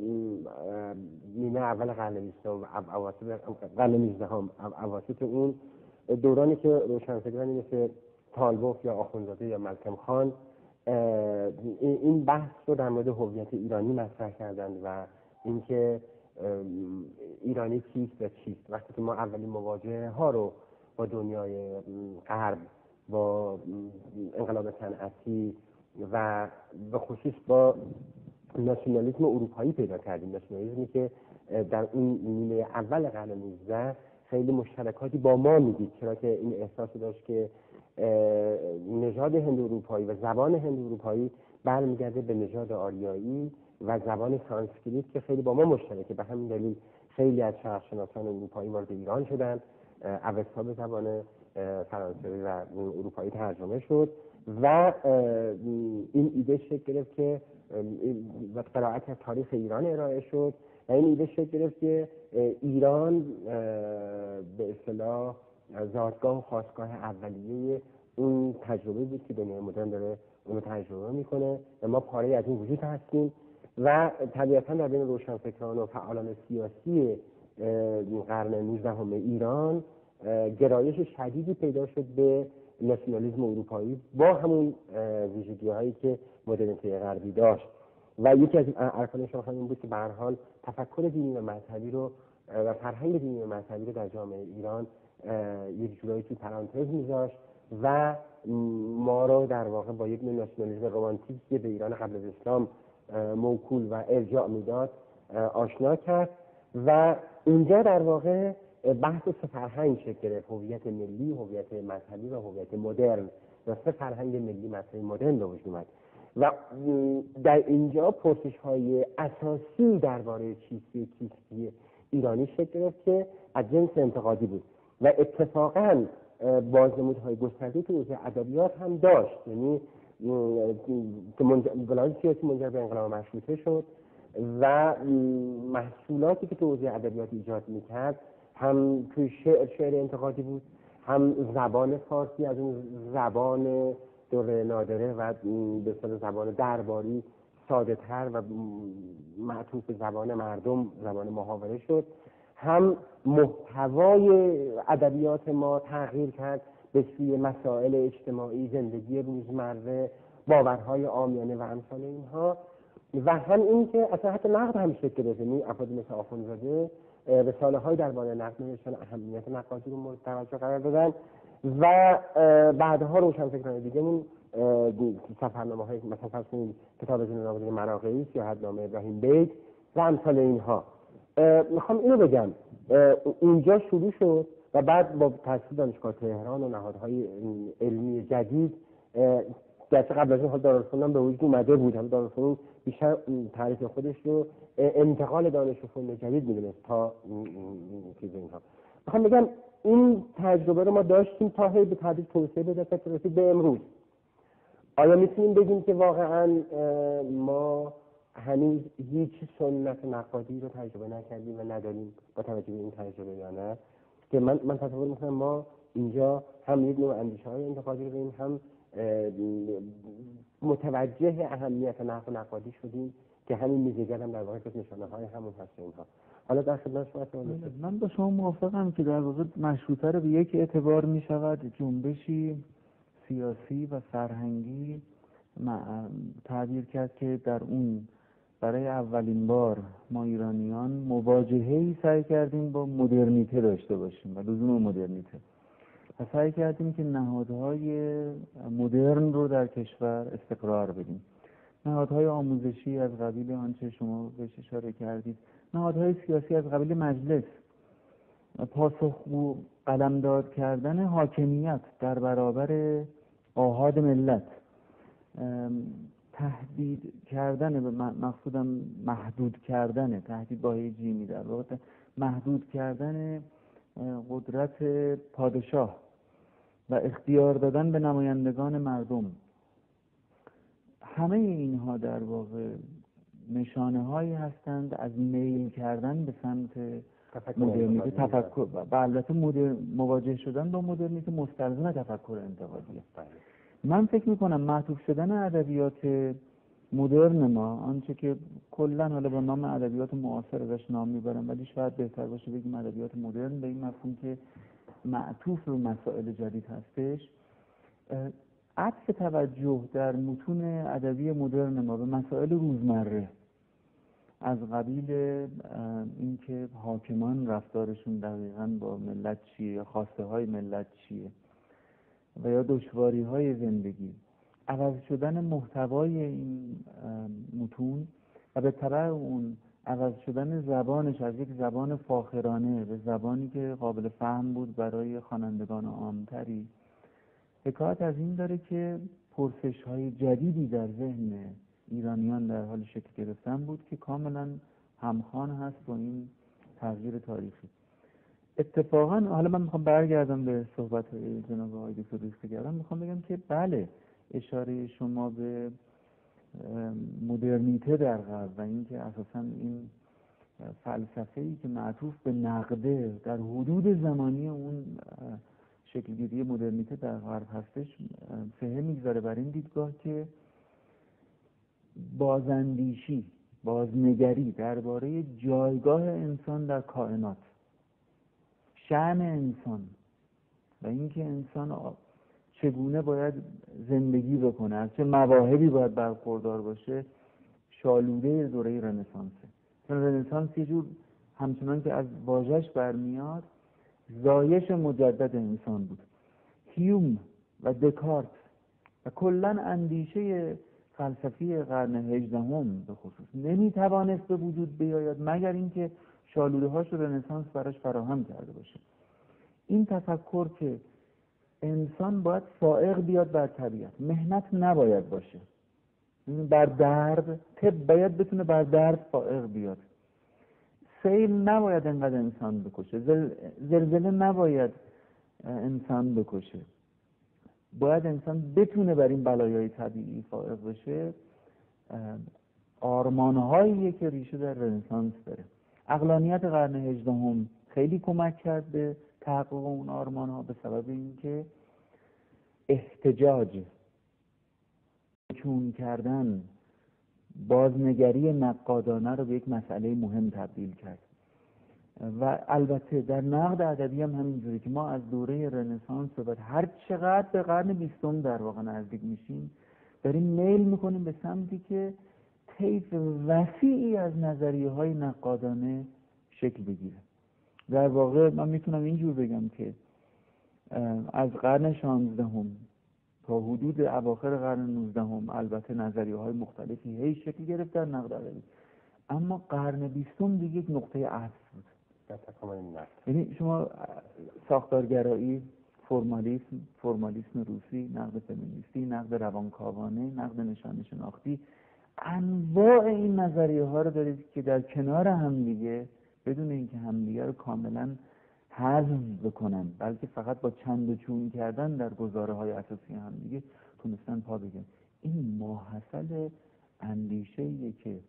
نیمه اول قرن بیستم، قرن نوزدهم، اواسط اون دورانی که روشنفکرانی مثل تالبوف یا آخوندزاده یا ملکم خان این بحث رو در مورد هویت ایرانی مطرح کردند و اینکه ایرانی چیست و چیست. وقتی که ما اولین مواجهه ها رو با دنیای غرب، با انقلاب صنعتی و به خصوص با ناسیونالیسم اروپایی پیدا کردیم، ناسیونالیسمی که در اون نیمه اول قرن نوزدهم خیلی مشترکاتی با ما میدید، چرا که این احساس داشت که نژاد هند اروپایی و زبان هند اروپایی برمیگرده به نژاد آریایی و زبان سانسکریت که خیلی با ما مشترکه. به همین دلیل خیلی از شناسان اروپایی وارد ایران شدند، اوستا به زبان فرانسوی و اروپایی ترجمه شد و این ایده شکل گرفت که و قرائت از تاریخ ایران ارائه شد و این ایده شکل گرفت که ایران به اصطلاح زادگاه و خاستگاه اولیه اون تجربه بود که دنیای مدرن داره اون رو تجربه میکنه و ما پاره از این وجود هستیم و طبیعتا در بین روشنفکران و فعالان سیاسی قرن نوزدهم ایران گرایش شدیدی پیدا شد به ناسیونالیسم اروپایی با همون ویژگی هایی که مدرنیته غربی داشت و یکی از ارکانش همین بود که به هر حال تفکر دینی و مذهبی رو و فرهنگ دینی و مذهبی رو در جامعه ایران یک جورایی تو پرانتز میذاشت و ما رو در واقع با یک ناسیونالیسم رومانتیک که به ایران قبل از اسلام موکول و ارجاع میداد آشنا کرد و اینجا در واقع بحث سه فرهنگ شکل گرفت، هویت ملی، هویت مذهبی و هویت مدرن، و سه فرهنگ ملی، مذهبی، مدرن به وجود اومد و در اینجا پرسش‌های اساسی درباره چیستی چیستی ایرانی شکل گرفت که از جنس انتقادی بود و اتفاقاً بازنمودهای گسترده تو حوزه ادبیات هم داشت، یعنی بلایای سیاسی منجر به انقلاب مشروطه شد و محصولاتی که تو حوزه ادبیات ایجاد میکرد هم توی شعر شعر انتقادی بود، هم زبان فارسی از اون زبان دوره نادره و به اصطلاح زبان درباری ساده تر و معطوف زبان مردم زبان محاوره شد، هم محتوای ادبیات ما تغییر کرد به سوی مسائل اجتماعی، زندگی روزمره، باورهای عامیانه و امثال اینها و هم این که اصلا حتی نقد هم شکل گرفت. یعنی افراد مثل آخوندزاده رساله های درباره نقد نوشتن، اهمیت نقاشی رو مورد توجه قرار دادن و بعدها روشنفکران دیگهمون سفرنامه های مثلا کتاب جنون آبادین مراغی، سیاحتنامه ابراهیم بیگ و امثال اینها میخوام اینو بگم، اینجا شروع شد و بعد با تأسیس دانشگاه تهران و نهادهای علمی جدید، گرچه قبل از این دارالفنون هم به وجود اومده بود، هم دارالفنون بیشتر تعریف خودش رو انتقال دانش و فنون جدید میدونست تا چیز اینها. میخوام بگم این تجربه رو ما داشتیم تا هی به تدریج توسعه پیدا کرد رسید به امروز. آیا میتونیم بگیم که واقعا ما هنوز هیچ سنت نقادی رو تجربه نکردیم و نداریم با توجه به این تجربه یا نه؟ که من من تصور میکنم ما اینجا هم یک نوع اندیشه های انتقادی رو داریم، هم متوجه اهمیت نقد و نقادی شدیم که همین میزگر هم در واقع نشانه های همون هست. اینها حالا در خدمت شما هستم. من با شما موافقم که در واقع مشروطه رو به یک اعتبار میشود جنبشی سیاسی و فرهنگی تعبیر کرد که در اون برای اولین بار ما ایرانیان مواجهه‌ای سعی کردیم با مدرنیته داشته باشیم و لزوم مدرنیته، و سعی کردیم که نهادهای مدرن رو در کشور استقرار بدیم، نهادهای آموزشی از قبیل آنچه شما بهش اشاره کردید، نهادهای سیاسی از قبیل مجلس، پاسخ و قلمداد کردن حاکمیت در برابر آحاد ملت، تهدید کردن، به مقصودم محدود کردن، تهدید با هی جیمی در واقع محدود کردن قدرت پادشاه و اختیار دادن به نمایندگان مردم. همه اینها در واقع نشانه هایی هستند از میل کردن به سمت مدرنیته، تفکر و البته مواجه شدن با مدرنیته مستلزم تفکر انتقادی است. من فکر میکنم معطوف شدن ادبیات مدرن ما، آنچه که کلا حالا به نام ادبیات معاصر ازش نام میبرم، ولی شاید بهتر باشه بگیم ادبیات مدرن، به این مفهوم که معطوف رو مسائل جدید هستش، عطف توجه در متون ادبی مدرن ما به مسائل روزمره از قبیل اینکه حاکمان رفتارشون دقیقاً با ملت چیه، خواسته های ملت چیه و یا دشواری های زندگی، عوض شدن محتوای این متون و به تبع اون عوض شدن زبانش از یک زبان فاخرانه به زبانی که قابل فهم بود برای خوانندگان عامتری، حکایت از این داره که پرسش های جدیدی در ذهن ایرانیان در حال شکل گرفتن بود که کاملا همخوان هست با این تغییر تاریخی. اتفاقا حالا من میخوام برگردم به صحبت جناب آقای دکتر ریختگران، میخوام بگم که بله، اشاره شما به مدرنیته در غرب و اینکه اساسا این فلسفه‌ای که معطوف به نقده در حدود زمانی اون شکلگیری مدرنیته در غرب هستش، فهم میگذاره بر این دیدگاه که بازاندیشی، بازنگری درباره جایگاه انسان در کائنات، شأن انسان و اینکه انسان چگونه باید زندگی بکنه، از چه مواهبی باید برخوردار باشه، شالوده دوره رنسانسه. چون رنسانس یه جور همچنان که از واژه‌اش برمیاد زایش مجدد انسان بود. هیوم و دکارت و کلا اندیشه فلسفی قرن هجدهم به خصوص نمیتوانست به وجود بیاید مگر اینکه شالوده هاش رو رنسانس براش فراهم کرده باشه. این تفکر که انسان باید فائق بیاد بر طبیعت، مهنت نباید باشه، بر درد، طب باید بتونه بر درد فائق بیاد، سیل نباید انقدر انسان بکشه، زلزله نباید انسان بکشه، باید انسان بتونه بر این بلایای طبیعی فائق بشه، آرمانهایی که ریشه در رنسانس داره. عقلانیت قرن هجدهم خیلی کمک کرد به تحقق اون آرمان ها به سبب اینکه احتجاج، چون کردن، بازنگری نقادانه رو به یک مسئله مهم تبدیل کرد. و البته در نقد ادبی هم همینجوری که ما از دوره رنسانس بعد هر چقدر به قرن بیستم در واقع نزدیک میشیم داریم میل میکنیم به سمتی که طیف وسیعی از نظریه های نقادانه شکل بگیره. در واقع من میتونم اینجور بگم که از قرن شانزدهم تا حدود اواخر قرن نوزدهم البته نظریه های مختلفی هی شکل گرفت در نقد ادبی، اما قرن بیستم دیگه یک نقطه عطف بود در تکامل نفت. یعنی شما ساختارگرایی، فرمالیسم، فرمالیسم روسی، نقد فمینیستی، نقد روانکاوانه، نقد نشانه شناختی، انواع این نظریه ها رو دارید که در کنار هم دیگه بدون اینکه همدیگه رو کاملا حذف بکنن، بلکه فقط با چند و چون کردن در گزاره های اساسی هم دیگه تونستن پا بگن. این ماحصل اندیشه‌ایه که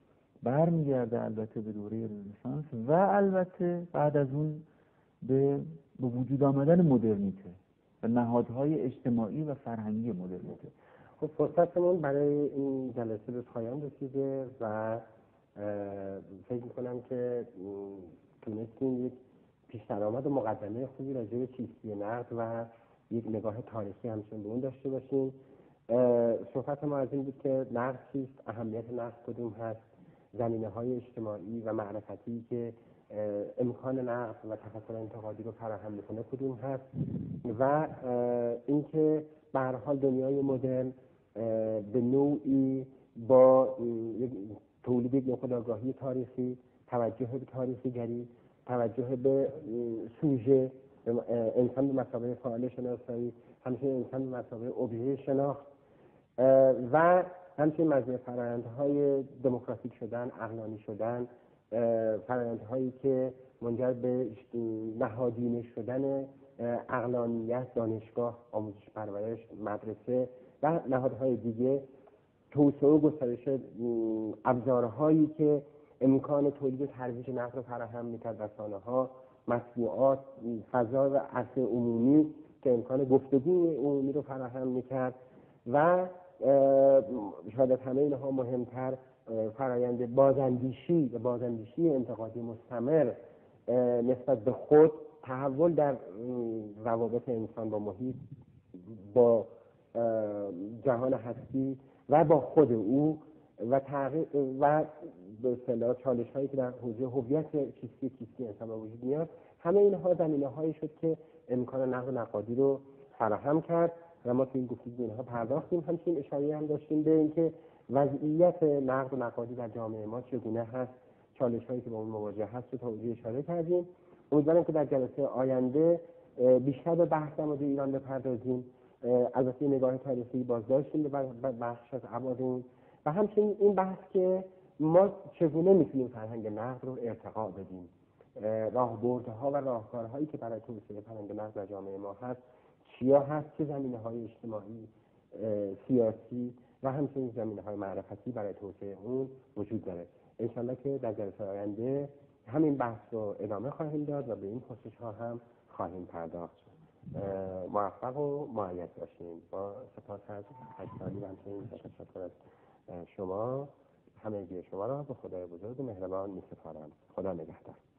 برمیگرده البته به دوره رنسانس و البته بعد از اون به به وجود آمدن مدرنیته و نهادهای اجتماعی و فرهنگی مدرنیته. خب فرصتمون برای این جلسه به پایان رسیده و فکر می‌کنم که تونستیم یک پیش درآمد و مقدمه خوبی راجع به چیستی نقد و یک نگاه تاریخی همچنین به اون داشته باشیم. صحبت ما از این بود که نقد چیست، اهمیت نقد کدوم هست، زمینه‌های اجتماعی و معرفتی که امکان نقد و تفکر انتقادی رو فراهم می‌کنه کدوم هست و اینکه به هر حال دنیای مدرن به نوعی با تولید نخودآگاهی تاریخی، توجه به تاریخی‌گری، توجه به سوژه، انسان به مثابه فعال شناسایی، همچنین انسان به مثابه ابژه شناخت و همچنین مجموعه فرآیندهای دموکراتیک شدن، عقلانی شدن، فرآیندهایی که منجر به نهادینه شدن عقلانیت، دانشگاه، آموزش پرورش، مدرسه و نهادهای دیگه، توسعه و گسترش ابزارهایی که امکان تولید و ترویج نقد رو فراهم می‌کرد، رسانه‌ها، مطبوعات، فضا و عرصه عمومی که امکان گفتگوی عمومی رو فراهم می‌کرد و شاید از همه اینها مهمتر فرایند بازاندیشی و بازاندیشی انتقادی مستمر نسبت به خود، تحول در روابط انسان با محیط، با جهان هستی و با خود او و تغییر و به اصطلاح چالش‌هایی که در حوزه هویت چیستی چیستی انسان به وجود میاد، همه اینها زمینه‌هایی شد که امکان نقد و نقادی رو فراهم کرد و ما توی این گفتگو اینها پرداختیم. همچنین اشاره‌ای هم داشتیم به اینکه وضعیت نقد و نقادی در جامعه ما چگونه هست، چالش‌هایی که با اون مواجه هست رو توضیح اشاره کردیم. امیدوارم که در جلسه آینده بیشتر به بحث در مورد ایران بپردازیم، از این نگاه تاریخی بازداشت کنیم به بخش از ابعاد اون و همچنین این بحث که ما چگونه میتونیم فرهنگ نقد رو ارتقا بدیم، راهبردها و راهکارهایی که برای توسعه فرهنگ نقد در جامعه ما هست چیا هست، چه زمینه‌های اجتماعی، سیاسی و همچنین زمینه‌های معرفتی برای توسعه اون وجود داره. انشالله که در جلسه آینده همین بحث رو ادامه خواهیم داد و به این پرسش‌ها هم خواهیم پرداخت. موفق و مؤید باشیم. با سپاس از حضورتون و همچنین تشکر از شما، همگی شما را به خدای بزرگ و مهربان می‌سپارم. خدا نگهدار.